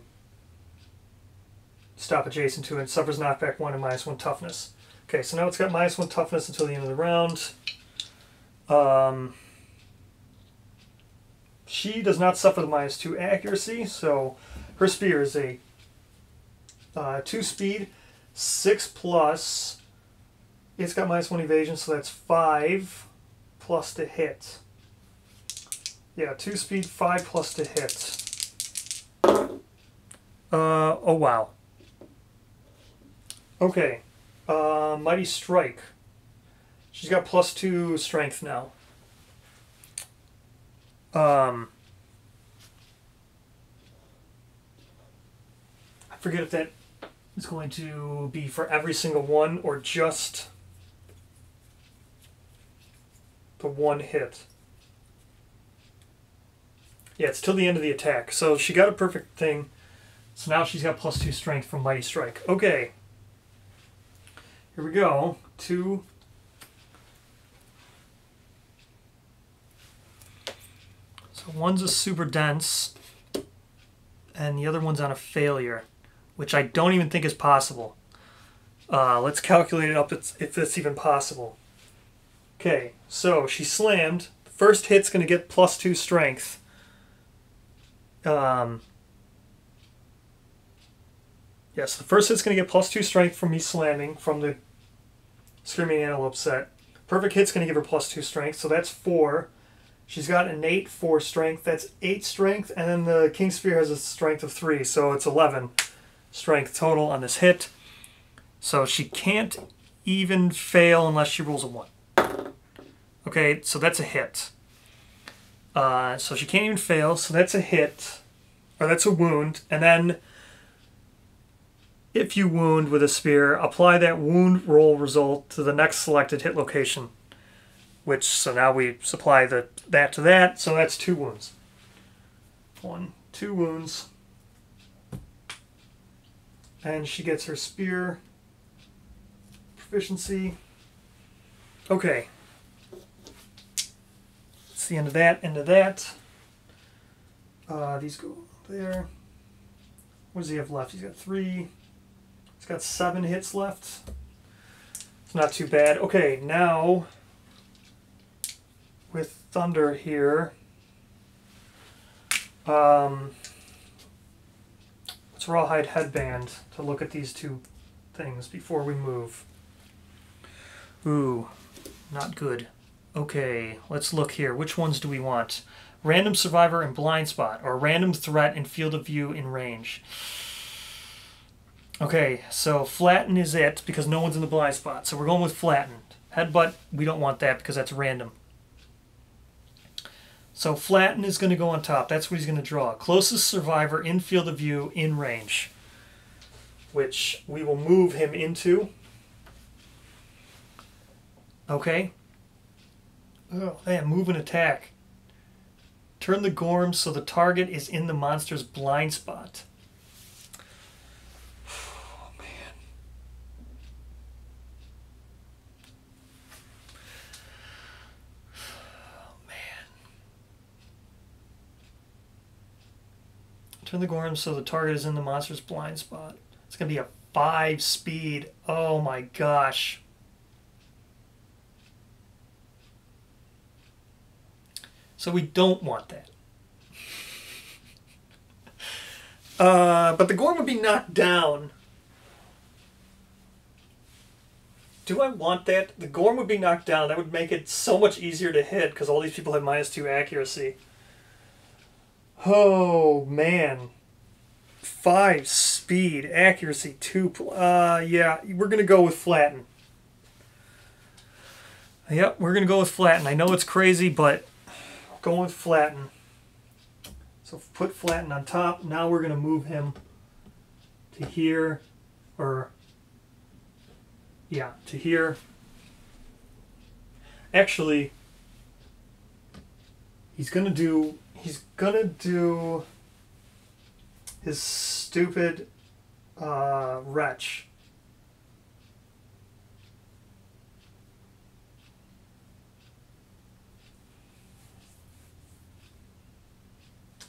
Stop adjacent to it. Suffers knockback 1 and -1 toughness. Okay, so now it's got -1 toughness until the end of the round. She does not suffer the -2 accuracy, so her spear is a 2 speed, 6 plus. It's got -1 evasion, so that's 5 plus to hit. Yeah, 2 speed, 5 plus to hit. Oh wow. Okay. Mighty Strike. She's got +2 strength now. I forget if that is going to be for every single one or just the one hit. Yeah, it's till the end of the attack. So she got a perfect thing. So now she's got +2 strength from Mighty Strike. Okay. Here we go. 2. So one's a super dense, and the other one's on a failure, which I don't even think is possible. Let's calculate it up if it's even possible. Okay, so she slammed. The first hit's going to get +2 strength. Yes, the first hit's going to get +2 strength from me slamming from the Screaming Antelope set. Perfect hit's going to give her +2 strength, so that's 4. She's got innate 4 strength, that's 8 strength, and then the King's Spear has a strength of 3, so it's 11 strength total on this hit. So she can't even fail unless she rolls a 1. Okay, so that's a hit. So she can't even fail, so that's a hit, or that's a wound, and then... If you wound with a spear, apply that wound roll result to the next selected hit location. Which, so now we supply that to that, so that's 2 wounds. 2 wounds. And she gets her spear proficiency. Okay. That's the end of that, these go there. What does he have left? He's got 3... It's got 7 hits left. It's not too bad. Okay, now with Thunder here, let's rawhide headband to look at these 2 things before we move. Ooh, not good. Okay, let's look here. Which ones do we want? Random survivor and blind spot, or random threat and field of view in range. Okay, so flatten is it, because no one's in the blind spot. So we're going with flattened. Headbutt, we don't want that because that's random. So flatten is going to go on top. That's what he's going to draw. Closest survivor in field of view in range, which we will move him into. Okay. Oh, yeah, move and attack. Turn the Gorm so the target is in the monster's blind spot. Oh, man. Oh, man. Turn the Gorm so the target is in the monster's blind spot. It's going to be a 5 speed. Oh, my gosh. So we don't want that. But the Gorm would be knocked down. Do I want that? The Gorm would be knocked down. That would make it so much easier to hit because all these people have -2 accuracy. Oh, man. 5 speed, accuracy 2. Yeah, we're going to go with flatten. Yep, we're going to go with flatten. I know it's crazy, but... going with flatten. So put flatten on top. Now we're going to move him to here, or yeah, to here. Actually, he's going to do his stupid wretch.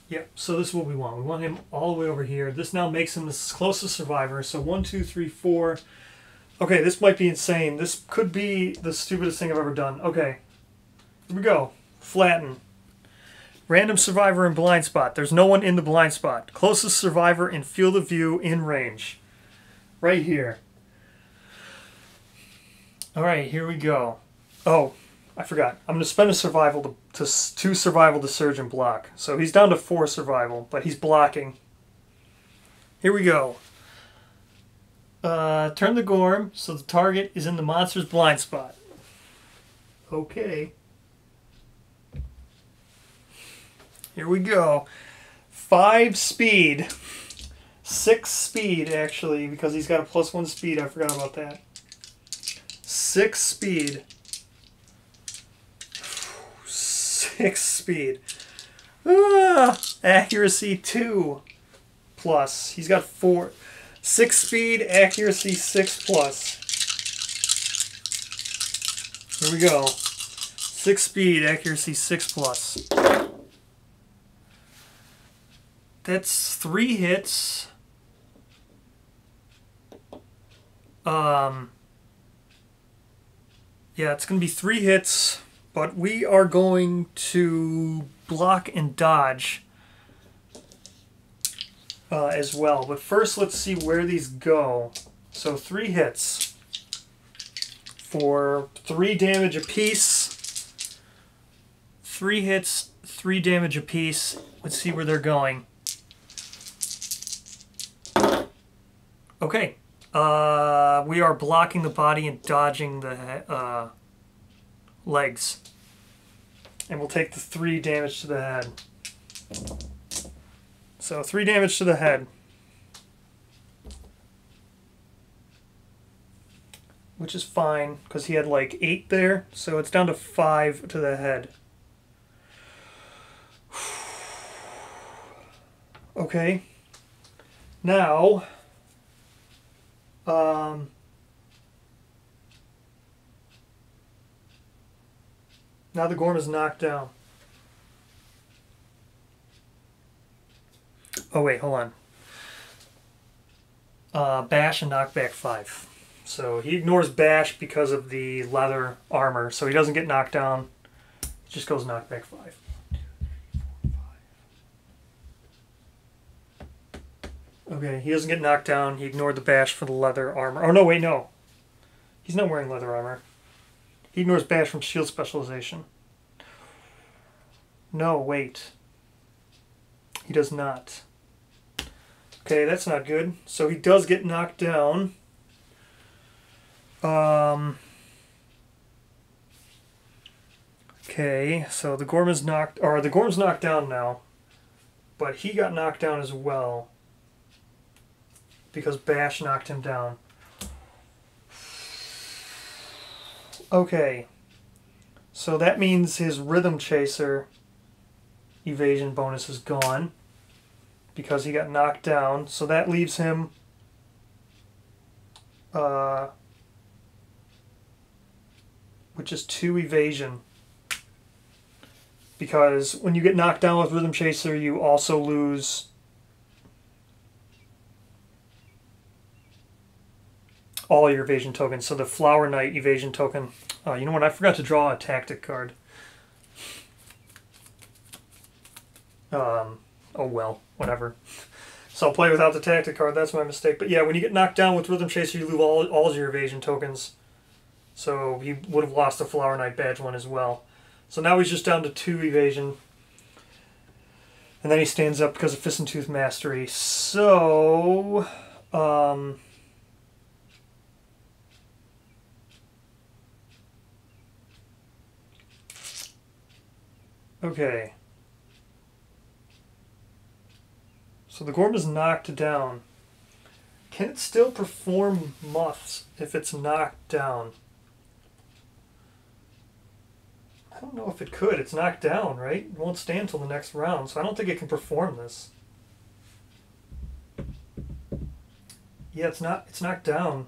Yep, so this is what we want. We want him all the way over here. This now makes him the closest survivor. So 1, 2, 3, 4. Okay, this might be insane. This could be the stupidest thing I've ever done. Okay, here we go. Flatten. Random survivor in blind spot. There's no one in the blind spot. Closest survivor in field of view in range. Right here. All right, here we go. Oh. I forgot. I'm going to spend a survival to 2 survival to surge and block. So he's down to 4 survival, but he's blocking. Here we go. Turn the Gorm so the target is in the monster's blind spot. Okay. Here we go. 5 speed. 6 speed, actually, because he's got a +1 speed. I forgot about that. 6 speed. 6 speed. Ah, accuracy 2+. He's got 4. 6 speed, accuracy 6+. Here we go. 6 speed, accuracy 6+. That's 3 hits. Yeah, it's going to be 3 hits. But we are going to block and dodge as well. But first, let's see where these go. So 3 hits for 3 damage apiece. 3 hits, 3 damage apiece. Let's see where they're going. Okay. We are blocking the body and dodging the legs. And we'll take the 3 damage to the head. So 3 damage to the head. Which is fine, because he had like 8 there, so it's down to 5 to the head. Okay. Now, now the Gorm is knocked down. Oh wait, hold on. Bash and knockback 5. So he ignores bash because of the leather armor, so he doesn't get knocked down. It just goes knockback 5. 1, 2, 3, 4, 5. Okay, he doesn't get knocked down. He ignored the bash for the leather armor. Oh no, wait, no. He's not wearing leather armor. He ignores badge from shield specialization. No, wait. He does not. Okay, that's not good. So he does get knocked down. Okay, so the Gorm is knocked, or the Gorm's knocked down now, but he got knocked down as well because Bash knocked him down. Okay, so that means his Rhythm Chaser evasion bonus is gone because he got knocked down. So that leaves him which is 2 evasion, because when you get knocked down with Rhythm Chaser you also lose all your evasion tokens. So the Flower Knight evasion token, you know what, I forgot to draw a tactic card. Oh well, whatever. So I'll play without the tactic card, that's my mistake. But yeah, when you get knocked down with Rhythm Chaser, you lose all your evasion tokens. So he would have lost the Flower Knight badge one as well. So now he's just down to 2 evasion. And then he stands up because of Fist and Tooth Mastery. So... okay. So the Gorm is knocked down. Can it still perform muffs if it's knocked down? I don't know if it could. It's knocked down, right? It won't stand till the next round, so I don't think it can perform this. Yeah, it's knocked down.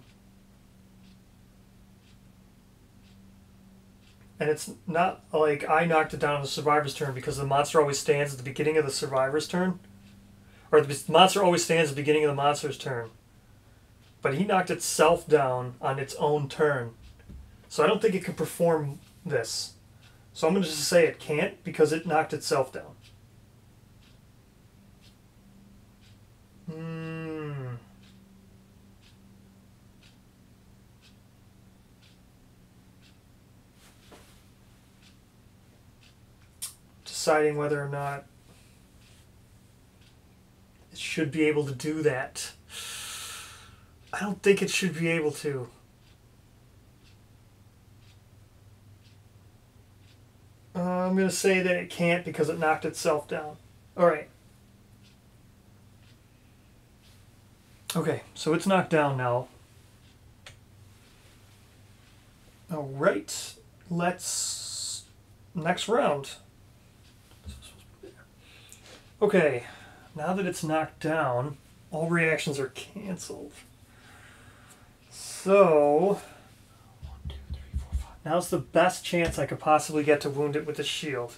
And it's not like I knocked it down on the survivor's turn, because the monster always stands at the beginning of the survivor's turn. Or the monster always stands at the beginning of the monster's turn. But he knocked itself down on its own turn. So I don't think it can perform this. So I'm going to just say it can't, because it knocked itself down. Deciding whether or not should be able to do that. I don't think it should be able to. I'm going to say that it can't because it knocked itself down. Alright. Okay, so it's knocked down now. Alright, let's... next round. Okay. Now that it's knocked down, all reactions are canceled. So, 1, 2, 3, 4, 5. Now's the best chance I could possibly get to wound it with the shield.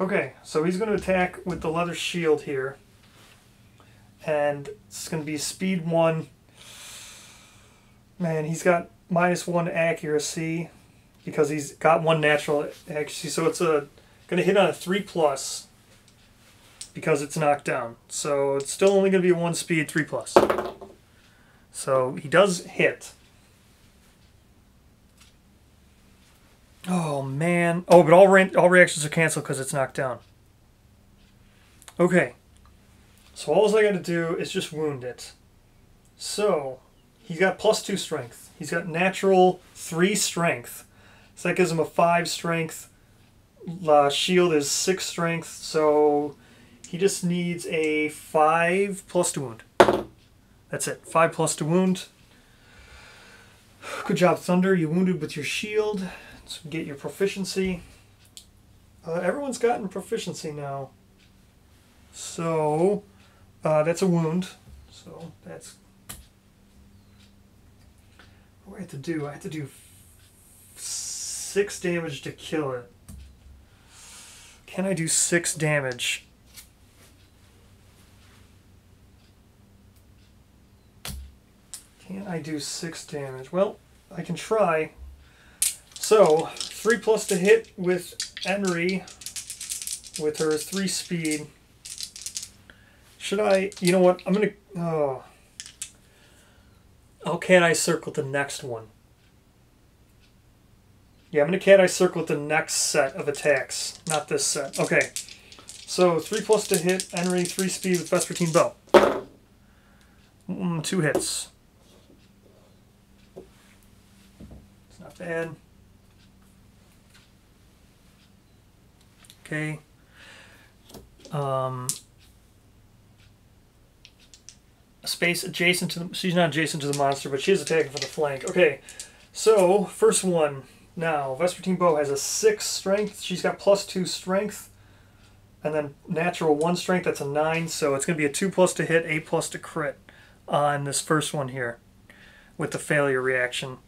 Okay, so he's going to attack with the leather shield here. And it's going to be speed 1. Man, he's got -1 accuracy because he's got 1 natural accuracy. So it's going to hit on a 3+. Because it's knocked down. So it's still only going to be 1 speed, 3+. So he does hit. Oh, man. Oh, but all reactions are canceled because it's knocked down. Okay. So all I got to do is just wound it. So he's got +2 strength. He's got natural 3 strength. So that gives him a 5 strength. Shield is 6 strength. So... he just needs a 5+ to wound. That's it. 5+ to wound. Good job, Thunder. You wounded with your shield. So get your proficiency. Everyone's gotten proficiency now. So, that's a wound. So, that's... what do I have to do? I have to do 6 damage to kill it. Can I do 6 damage? Can't I do 6 damage? Well, I can try. So, 3+ to hit with Enri, with her 3 speed. Should I... you know what? I'm going to... oh. How can I circle the next one? Yeah, I'm going to Cat-Eye Circle the next set of attacks, not this set. Okay, so 3 plus to hit, Enri, 3 speed with Vespertine bow. 2 hits. It's not bad. Okay. A space adjacent to the... She's not adjacent to the monster, but she is attacking from the flank. Okay, so first one. Now, Vespertine Bow has a 6 strength. She's got +2 strength. And then natural 1 strength, that's a 9. So it's going to be a 2 plus to hit, 8 plus to crit on this first one here with the failure reaction.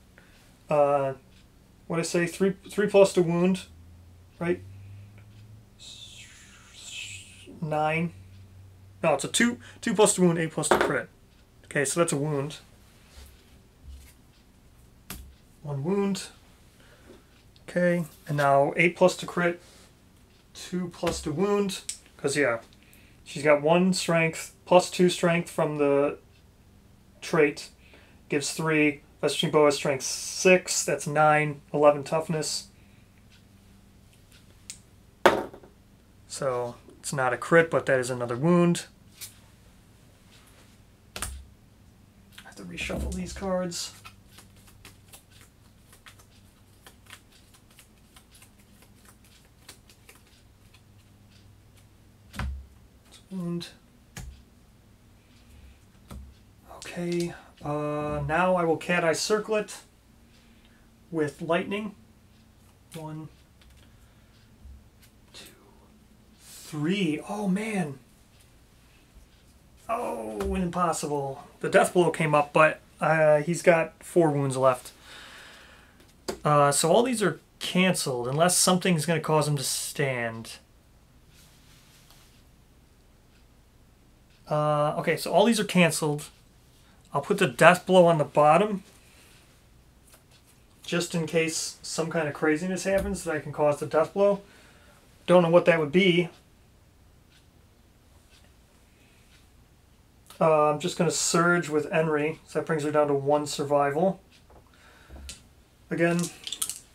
What did I say? 3 plus to wound, right? 9. No, it's a 2 plus to wound, 8 plus to crit. Okay, so that's a wound. 1 wound. Okay, and now 8 plus to crit, 2 plus to wound, because yeah, she's got 1 strength, +2 strength from the trait, gives 3, Vespertine Bow has strength 6, that's 9, 11 toughness. So it's not a crit, but that is another wound. I have to reshuffle these cards. Wound. Okay, now I will Cat-Eye Circle it with lightning. 1, 2, 3. Oh man! Oh, impossible. The death blow came up, but he's got 4 wounds left. So all these are canceled unless something's going to cause him to stand. Okay, so all these are canceled. I'll put the death blow on the bottom just in case some kind of craziness happens that I can cause the death blow. Don't know what that would be. I'm just going to surge with Enri, so that brings her down to 1 survival. Again,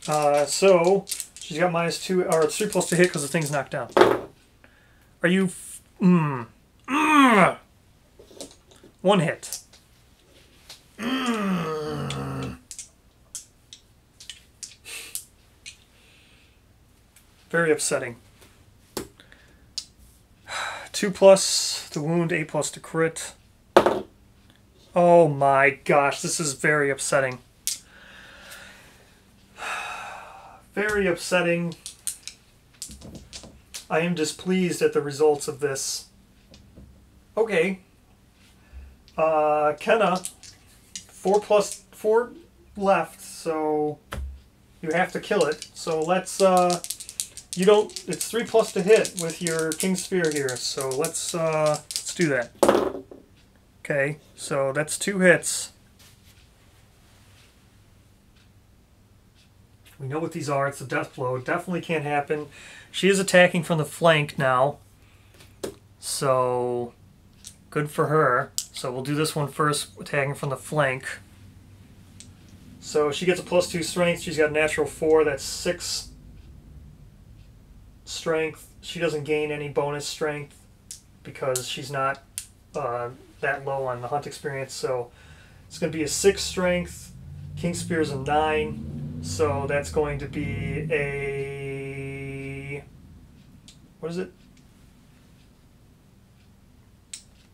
so she's got -2, or it's 3 plus to hit because the thing's knocked down. Are you... Mm. 1 hit. Mm. Very upsetting. 2 plus to wound, 8 plus to crit. Oh my gosh, this is very upsetting. Very upsetting. I am displeased at the results of this. Okay, Kenna, 4 plus 4 left, so you have to kill it. So let's, you don't, it's 3 plus to hit with your King's Spear here, so let's do that. Okay, so that's 2 hits. We know what these are, it's a death blow, it definitely can't happen. She is attacking from the flank now, so... Good for her. So we'll do this one first, attacking from the flank. So she gets a +2 strength. She's got natural 4. That's 6 strength. She doesn't gain any bonus strength because she's not that low on the hunt experience. So it's going to be a 6 strength. King Spear is a 9. So that's going to be a... What is it?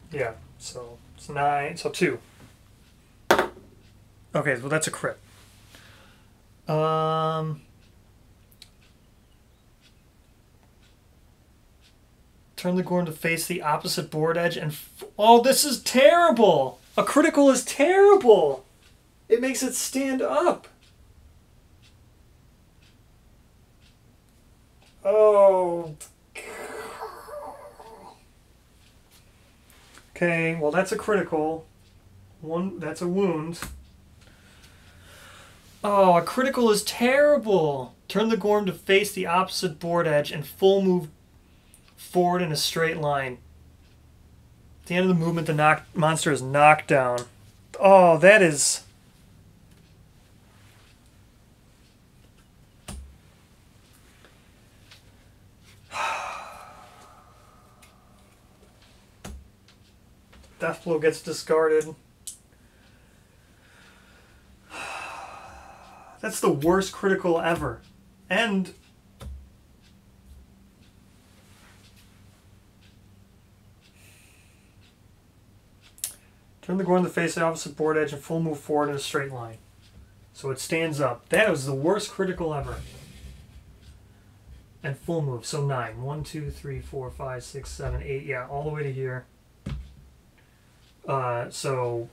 Yeah, so it's 9, so 2. Okay, well that's a crit. Turn the Gorm to face the opposite board edge and... Oh, this is terrible! A critical is terrible! It makes it stand up! Oh... Okay, well that's a critical. 1, that's a wound. Oh, a critical is terrible! Turn the Gorm to face the opposite board edge and full move forward in a straight line. At the end of the movement, the monster is knocked down. Oh, that is... Deathblow gets discarded. That's the worst critical ever. And turn the Gorm in the face of the opposite board edge and full move forward in a straight line. So it stands up. That was the worst critical ever. And full move, so 9. 1, 2, 3, 4, 5, 6, 7, 8. Yeah, all the way to here. So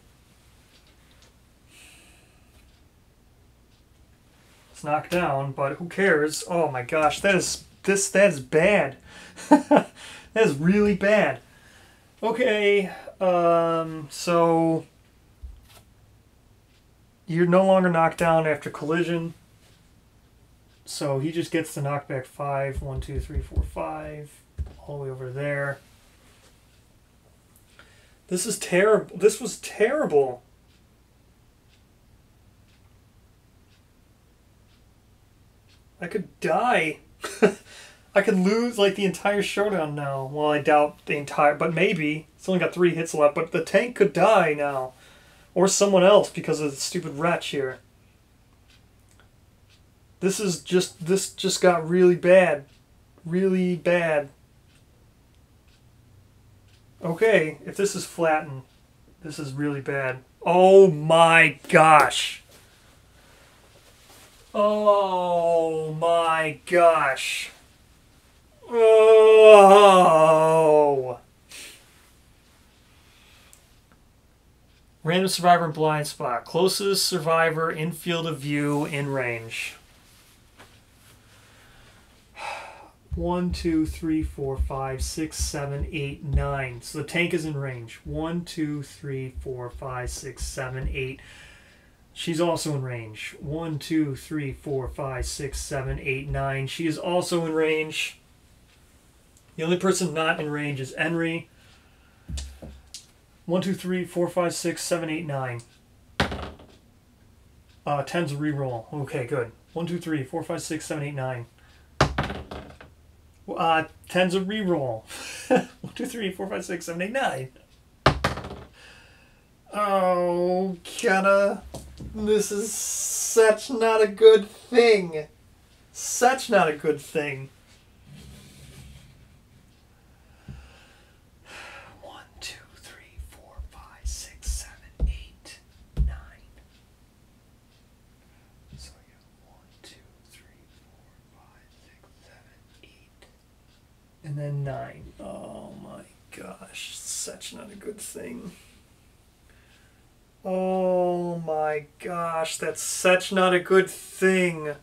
it's knocked down, but who cares? Oh my gosh, that is bad. That is really bad. Okay, so you're no longer knocked down after collision. So he just gets the knockback 5, 1, 2, 3, 4, 5, all the way over there. This is terrible. This was terrible. I could die. I could lose like the entire showdown now. Well, I doubt the entire, but maybe. It's only got 3 hits left, but the tank could die now. Or someone else because of the stupid wretch here. This just got really bad. Really bad. Okay, if this is flattened, this is really bad. Oh my gosh. Oh my gosh. Oh. Random survivor in blind spot. Closest survivor in field of view in range. 1, 2, 3, 4, 5, 6, 7, 8, 9. So the tank is in range. 1, 2, 3, 4, 5, 6, 7, 8. She's also in range. 1, 2, 3, 4, 5, 6, 7, 8, 9. She is also in range. The only person not in range is Enri. 1, 2, 3, 4, 5, 6, 7, 8, 9. 10's a reroll. Okay, good. 1, 2, 3, 4, 5, 6, 7, 8, 9. 10's a reroll. 1, 2, 3, 4, 5, 6, 7, 8, 9. Oh, Kenna. This is such not a good thing. Such not a good thing. 1, 2, 3, 4, 5, 6, 7, 8, 9. So I got 1, 2, 3, 4, 5, 6, 7, 8. And then 9. Oh my gosh, such not a good thing. Oh my gosh, that's such not a good thing.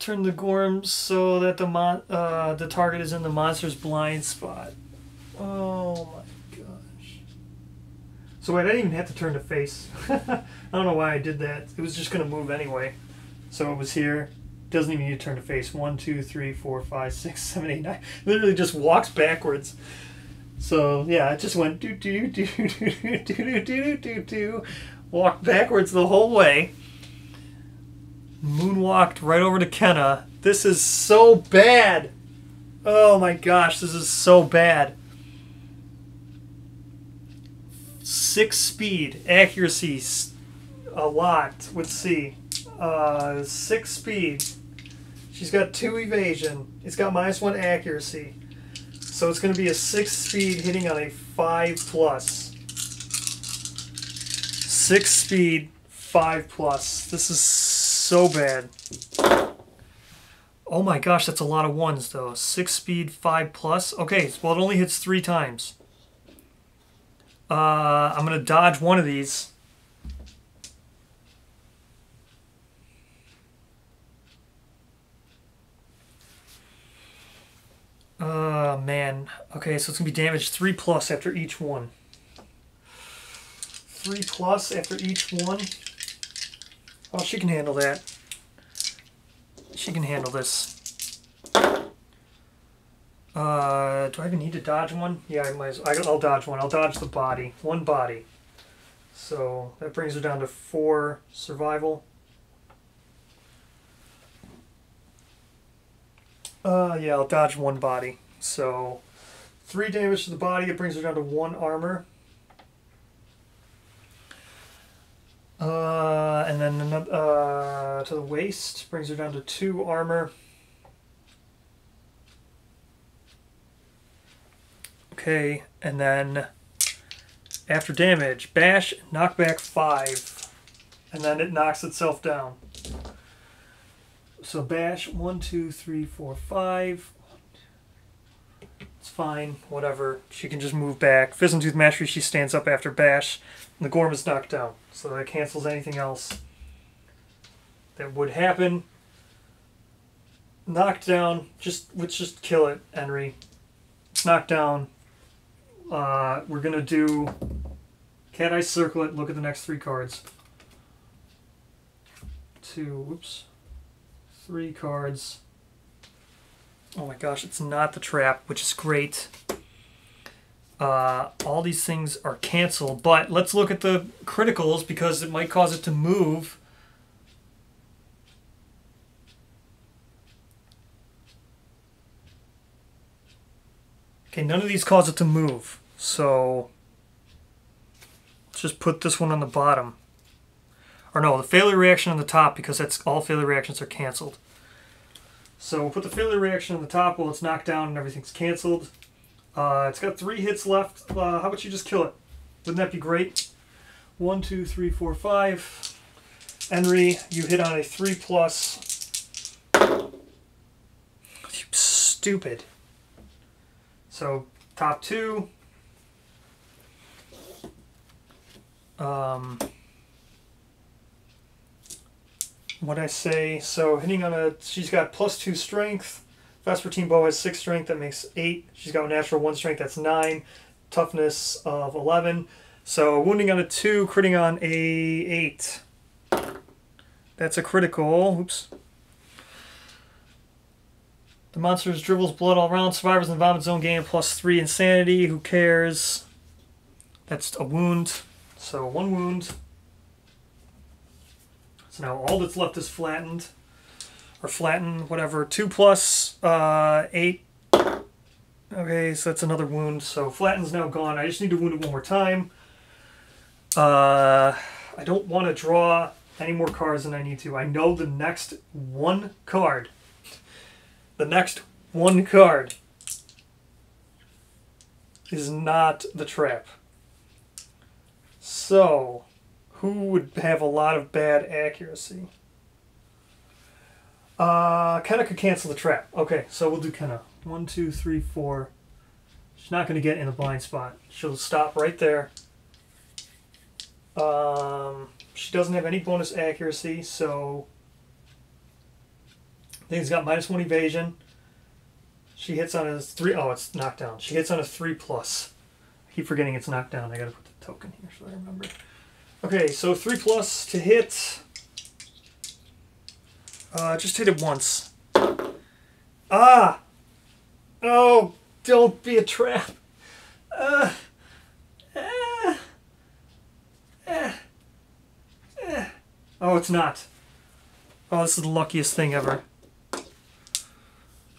Turn the Gorm so that the target is in the monster's blind spot. Oh my gosh. So wait, I didn't even have to turn the face. I don't know why I did that. It was just going to move anyway. So it was here. Doesn't even need to turn the face. 1, 2, 3, 4, 5, 6, 7, 8, 9. Literally just walks backwards. So yeah, it just went do do do do do do do do do, walked backwards the whole way. Moonwalked right over to Kenna. This is so bad. Oh my gosh, this is so bad. 6 speed, accuracy, a lot. Let's see. 6 speed. She's got 2 evasion. It's got -1 accuracy. So it's going to be a 6 speed hitting on a 5+. 6 speed, 5+. This is so bad. Oh my gosh, that's a lot of 1s though. 6 speed, 5+. Okay, well it only hits 3 times. I'm going to dodge one of these. Man. Okay, so it's going to be damage 3+ after each one. 3+ after each one. Oh, she can handle that. She can handle this. Do I even need to dodge one? Yeah, I might as well. I'll dodge one. I'll dodge the body. One body. So that brings her down to 4 survival. Yeah, I'll dodge one body. So 3 damage to the body. It brings her down to 1 armor. And then another, to the waist, brings her down to 2 armor. Okay, and then after damage, bash, knockback 5, and then it knocks itself down. So bash 1, 2, 3, 4, 5. It's fine, whatever. She can just move back. Fist and Tooth Mastery, she stands up after bash, and the Gorm is knocked down. So that cancels anything else that would happen. Knocked down, let's just kill it, Enri. It's knocked down. We're gonna do cat eye, circle it, look at the next 3 cards. 3 cards. Oh my gosh, it's not the trap, which is great. All these things are canceled, but let's look at the criticals because it might cause it to move. Okay, none of these cause it to move, so let's just put this one on the bottom. Or no, the failure reaction on the top because that's all failure reactions are canceled. So we'll put the failure reaction on the top while it's knocked down and everything's canceled. It's got 3 hits left. How about you just kill it? Wouldn't that be great? 1, 2, 3, 4, 5. Enri, you hit on a 3+. You stupid. So top 2. What I say, so hitting on a, she's got +2 strength. Vespertine bow has 6 strength, that makes 8. She's got a natural 1 strength, that's 9. Toughness of 11. So wounding on a 2, critting on a 8. That's a critical. Oops. The monster dribbles blood all around. Survivors in the vomit zone gain +3 insanity. Who cares? That's a wound. So 1 wound. So now all that's left is flattened, or flatten, whatever. 2 + 8. Okay, so that's another wound. So flattened's now gone. I just need to wound it 1 more time. I don't want to draw any more cards than I need to. I know the next 1 card. The next 1 card is not the trap. So who would have a lot of bad accuracy? Kenna could cancel the trap. Okay, so we'll do Kenna. 1, 2, 3, 4. She's not going to get in the blind spot. She'll stop right there. She doesn't have any bonus accuracy, so I think it's got -1 evasion. She hits on a 3. Oh, it's knocked down. She hits on a 3+. I keep forgetting it's knocked down. I got to put the token here so I remember. Okay, so 3+ to hit. Just hit it once. Ah! Oh, don't be a trap. Oh, it's not. Oh, this is the luckiest thing ever.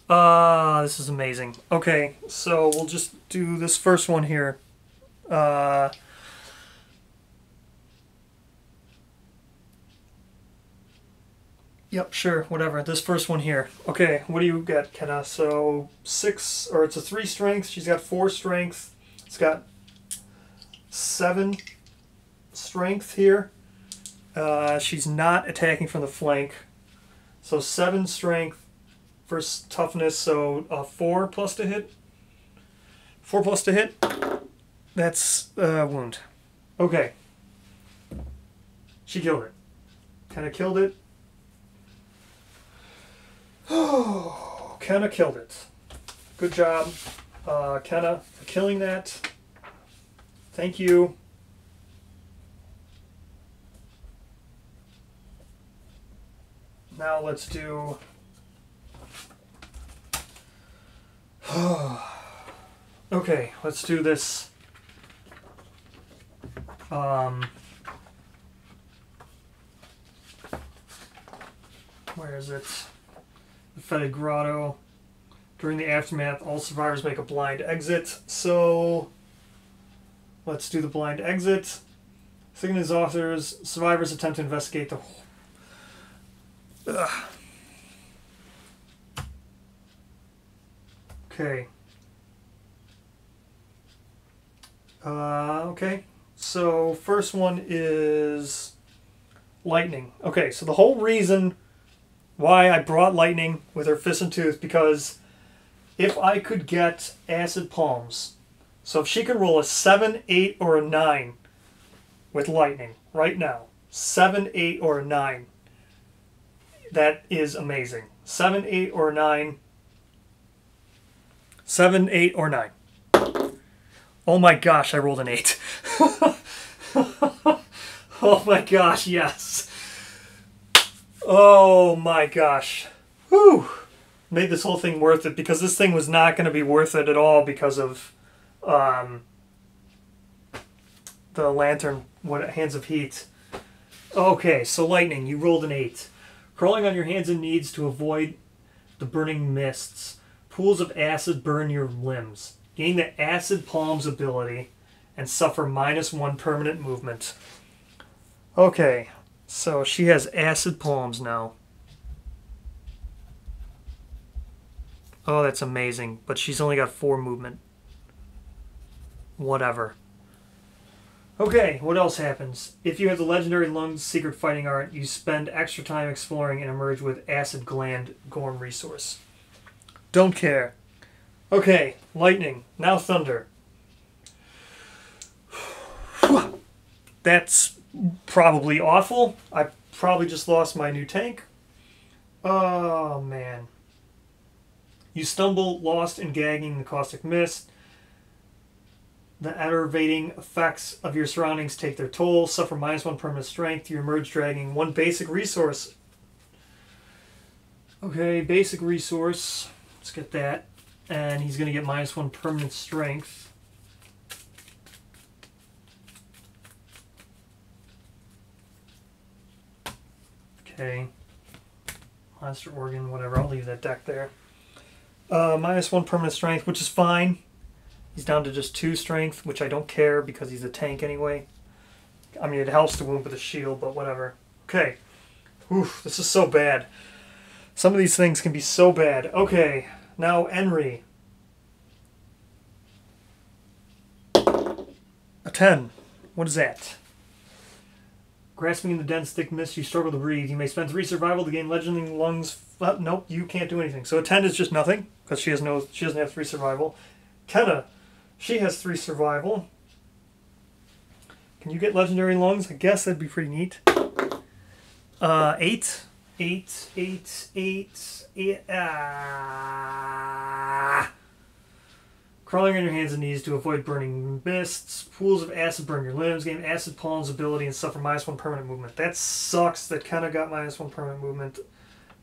This is amazing. Okay, so we'll just do this first one here. Yep, sure, whatever. This first one here. Okay, what do you get, Kenna? So 6, or it's a 3 strength. She's got 4 strength. It's got 7 strength here. She's not attacking from the flank. So 7 strength versus toughness. So 4+ to hit. 4+ to hit. That's a wound. Okay. She killed it. Kenna killed it. Oh, Kenna killed it. Good job, Kenna, for killing that. Thank you. Now let's do... okay, let's do this. Where is it? The Fetid Grotto. During the aftermath, all survivors make a blind exit. So let's do the blind exit. Second is authors, survivors attempt to investigate the... Ugh. Okay. Okay. So first one is Lightning. Okay, so the whole reason why I brought Lightning with her Fist and Tooth, because if I could get acid palms, so if she could roll a 7, 8, or a 9 with Lightning right now, 7, 8, or a 9, that is amazing. 7, 8, or 9. 7, 8, or 9. Oh my gosh, I rolled an 8. Oh my gosh, yes. Oh my gosh. Whew. Made this whole thing worth it, because this thing was not going to be worth it at all because of the lantern, what, Hands of Heat. Okay, so Lightning, you rolled an 8. Crawling on your hands and knees to avoid the burning mists. Pools of acid burn your limbs. Gain the acid palms ability and suffer -1 permanent movement. Okay, so she has acid palms now. Oh, that's amazing, but she's only got 4 movement. Whatever. Okay, what else happens? If you have the legendary lungs secret fighting art, you spend extra time exploring and emerge with acid gland Gorm resource. Don't care. Okay, Lightning, now Thunder. That's probably awful. I probably just lost my new tank. Oh, man. You stumble, lost in gagging the caustic mist. The aggravating effects of your surroundings take their toll. Suffer -1 permanent strength. You emerge dragging 1 basic resource. Okay, basic resource. Let's get that. And he's going to get -1 permanent strength. Okay. Monster organ, whatever. I'll leave that deck there. -1 permanent strength, which is fine. He's down to just 2 strength, which I don't care because he's a tank anyway. I mean, it helps to wound with a shield, but whatever. Okay. Oof, this is so bad. Some of these things can be so bad. Okay, now Enri. A 10. What is that? Grasping in the dense, thick mist, you struggle to breathe. You may spend 3 survival to gain legendary lungs. Well, nope, you can't do anything. So a 10 is just nothing, because she doesn't have 3 survival. Kenna, she has 3 survival. Can you get legendary lungs? I guess that'd be pretty neat. 8. 8. Crawling on your hands and knees to avoid burning mists. Pools of acid burn your limbs. Gain acid palms ability and suffer -1 permanent movement. That sucks that Kenna got -1 permanent movement.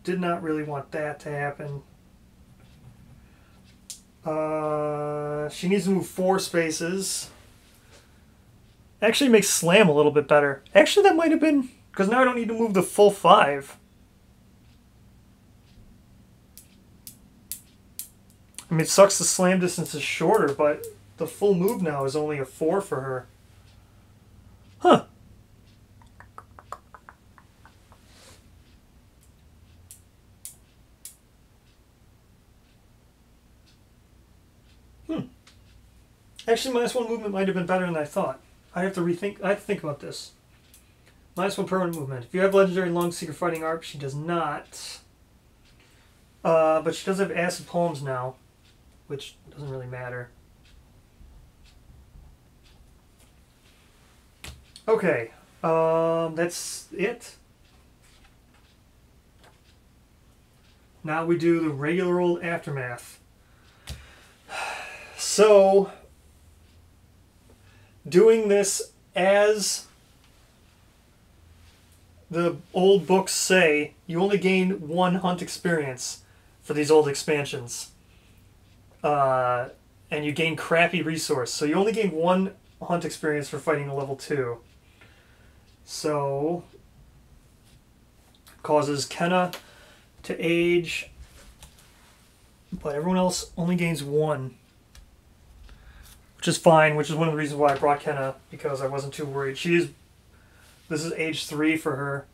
Did not really want that to happen. She needs to move 4 spaces. Actually makes slam a little bit better. Actually, that might have been... because now I don't need to move the full 5. I mean, it sucks the slam distance is shorter, but the full move now is only a 4 for her. Huh. Actually, -1 movement might have been better than I thought. I have to rethink. I have to think about this. -1 permanent movement. If you have legendary lungs, secret fighting art, she does not. But she does have acid palms now, which doesn't really matter. Okay, that's it. Now we do the regular old aftermath. So, doing this as the old books say, you only gain 1 hunt experience for these old expansions. And you gain crappy resource. So you only gain 1 hunt experience for fighting a level 2. So, causes Kenna to age but everyone else only gains one, which is fine, which is one of the reasons why I brought Kenna, because I wasn't too worried. She is, this is age 3 for her.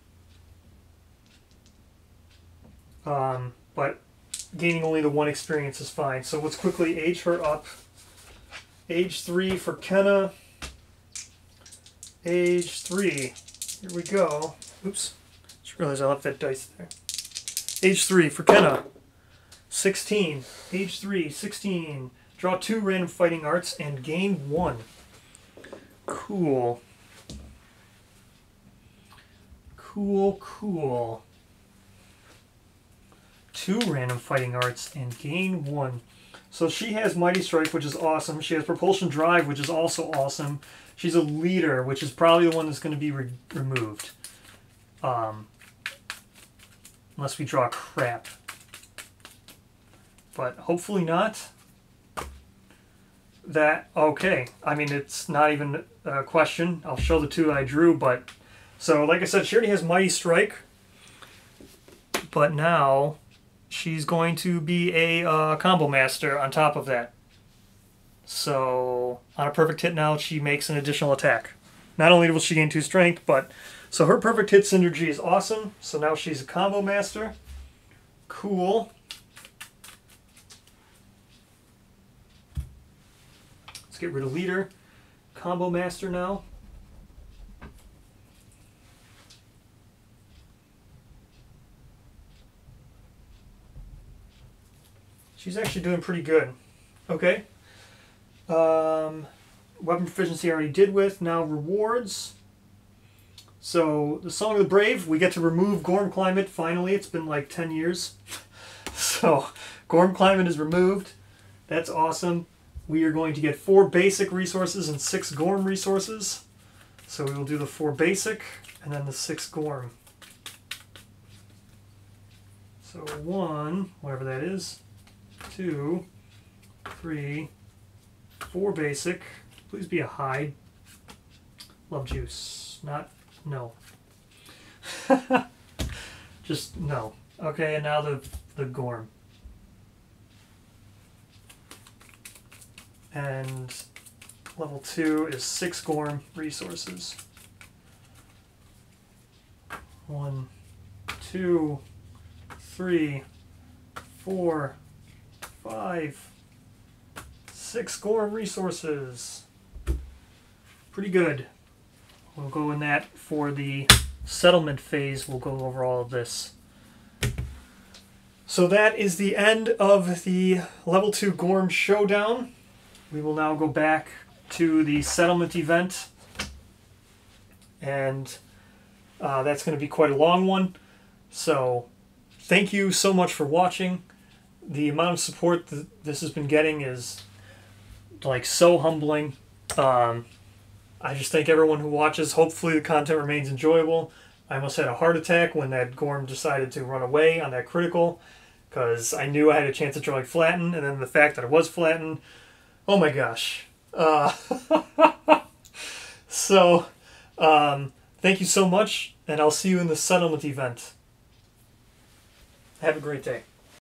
But gaining only the one experience is fine. So let's quickly age her up. Age 3 for Kenna. Age 3. Here we go. Oops. Just realized I left that dice there. Age 3 for Kenna. 16. Age 3, 16. Draw 2 random fighting arts and gain 1. Cool. Cool, cool. 2 random fighting arts and gain 1. So she has Mighty Strike, which is awesome. She has Propulsion Drive, which is also awesome. She's a leader, which is probably the one that's going to be removed. Unless we draw crap. But hopefully not. That, okay. I mean, it's not even a question. I'll show the two I drew, but... So, like I said, she already has Mighty Strike. But now... she's going to be a Combo Master on top of that. So, on a perfect hit now, she makes an additional attack. Not only will she gain 2 strength, but... So her perfect hit synergy is awesome. So now she's a Combo Master. Cool. Let's get rid of leader. Combo Master now. She's actually doing pretty good. Okay. Weapon proficiency I already did with. Now rewards. So the Song of the Brave, we get to remove Gorm Climate finally. It's been like 10 years. So Gorm Climate is removed. That's awesome. We are going to get 4 basic resources and 6 Gorm resources. So we will do the 4 basic and then the 6 Gorm. So 1, whatever that is. 2, 3, 4 basic. Please be a hide. Love juice. Not, no. Just no. Okay, and now the Gorm. And level 2 is 6 Gorm resources. 1, 2, 3, 4, 5, 6 Gorm resources. Pretty good. We'll go in that for the settlement phase. We'll go over all of this. So that is the end of the level 2 Gorm showdown. We will now go back to the settlement event. And that's going to be quite a long one. So thank you so much for watching. The amount of support that this has been getting is, like, so humbling. I just thank everyone who watches. Hopefully the content remains enjoyable. I almost had a heart attack when that Gorm decided to run away on that critical, because I knew I had a chance at drawing Flatten, and then the fact that it was Flatten, oh my gosh. So, thank you so much, and I'll see you in the settlement event. Have a great day.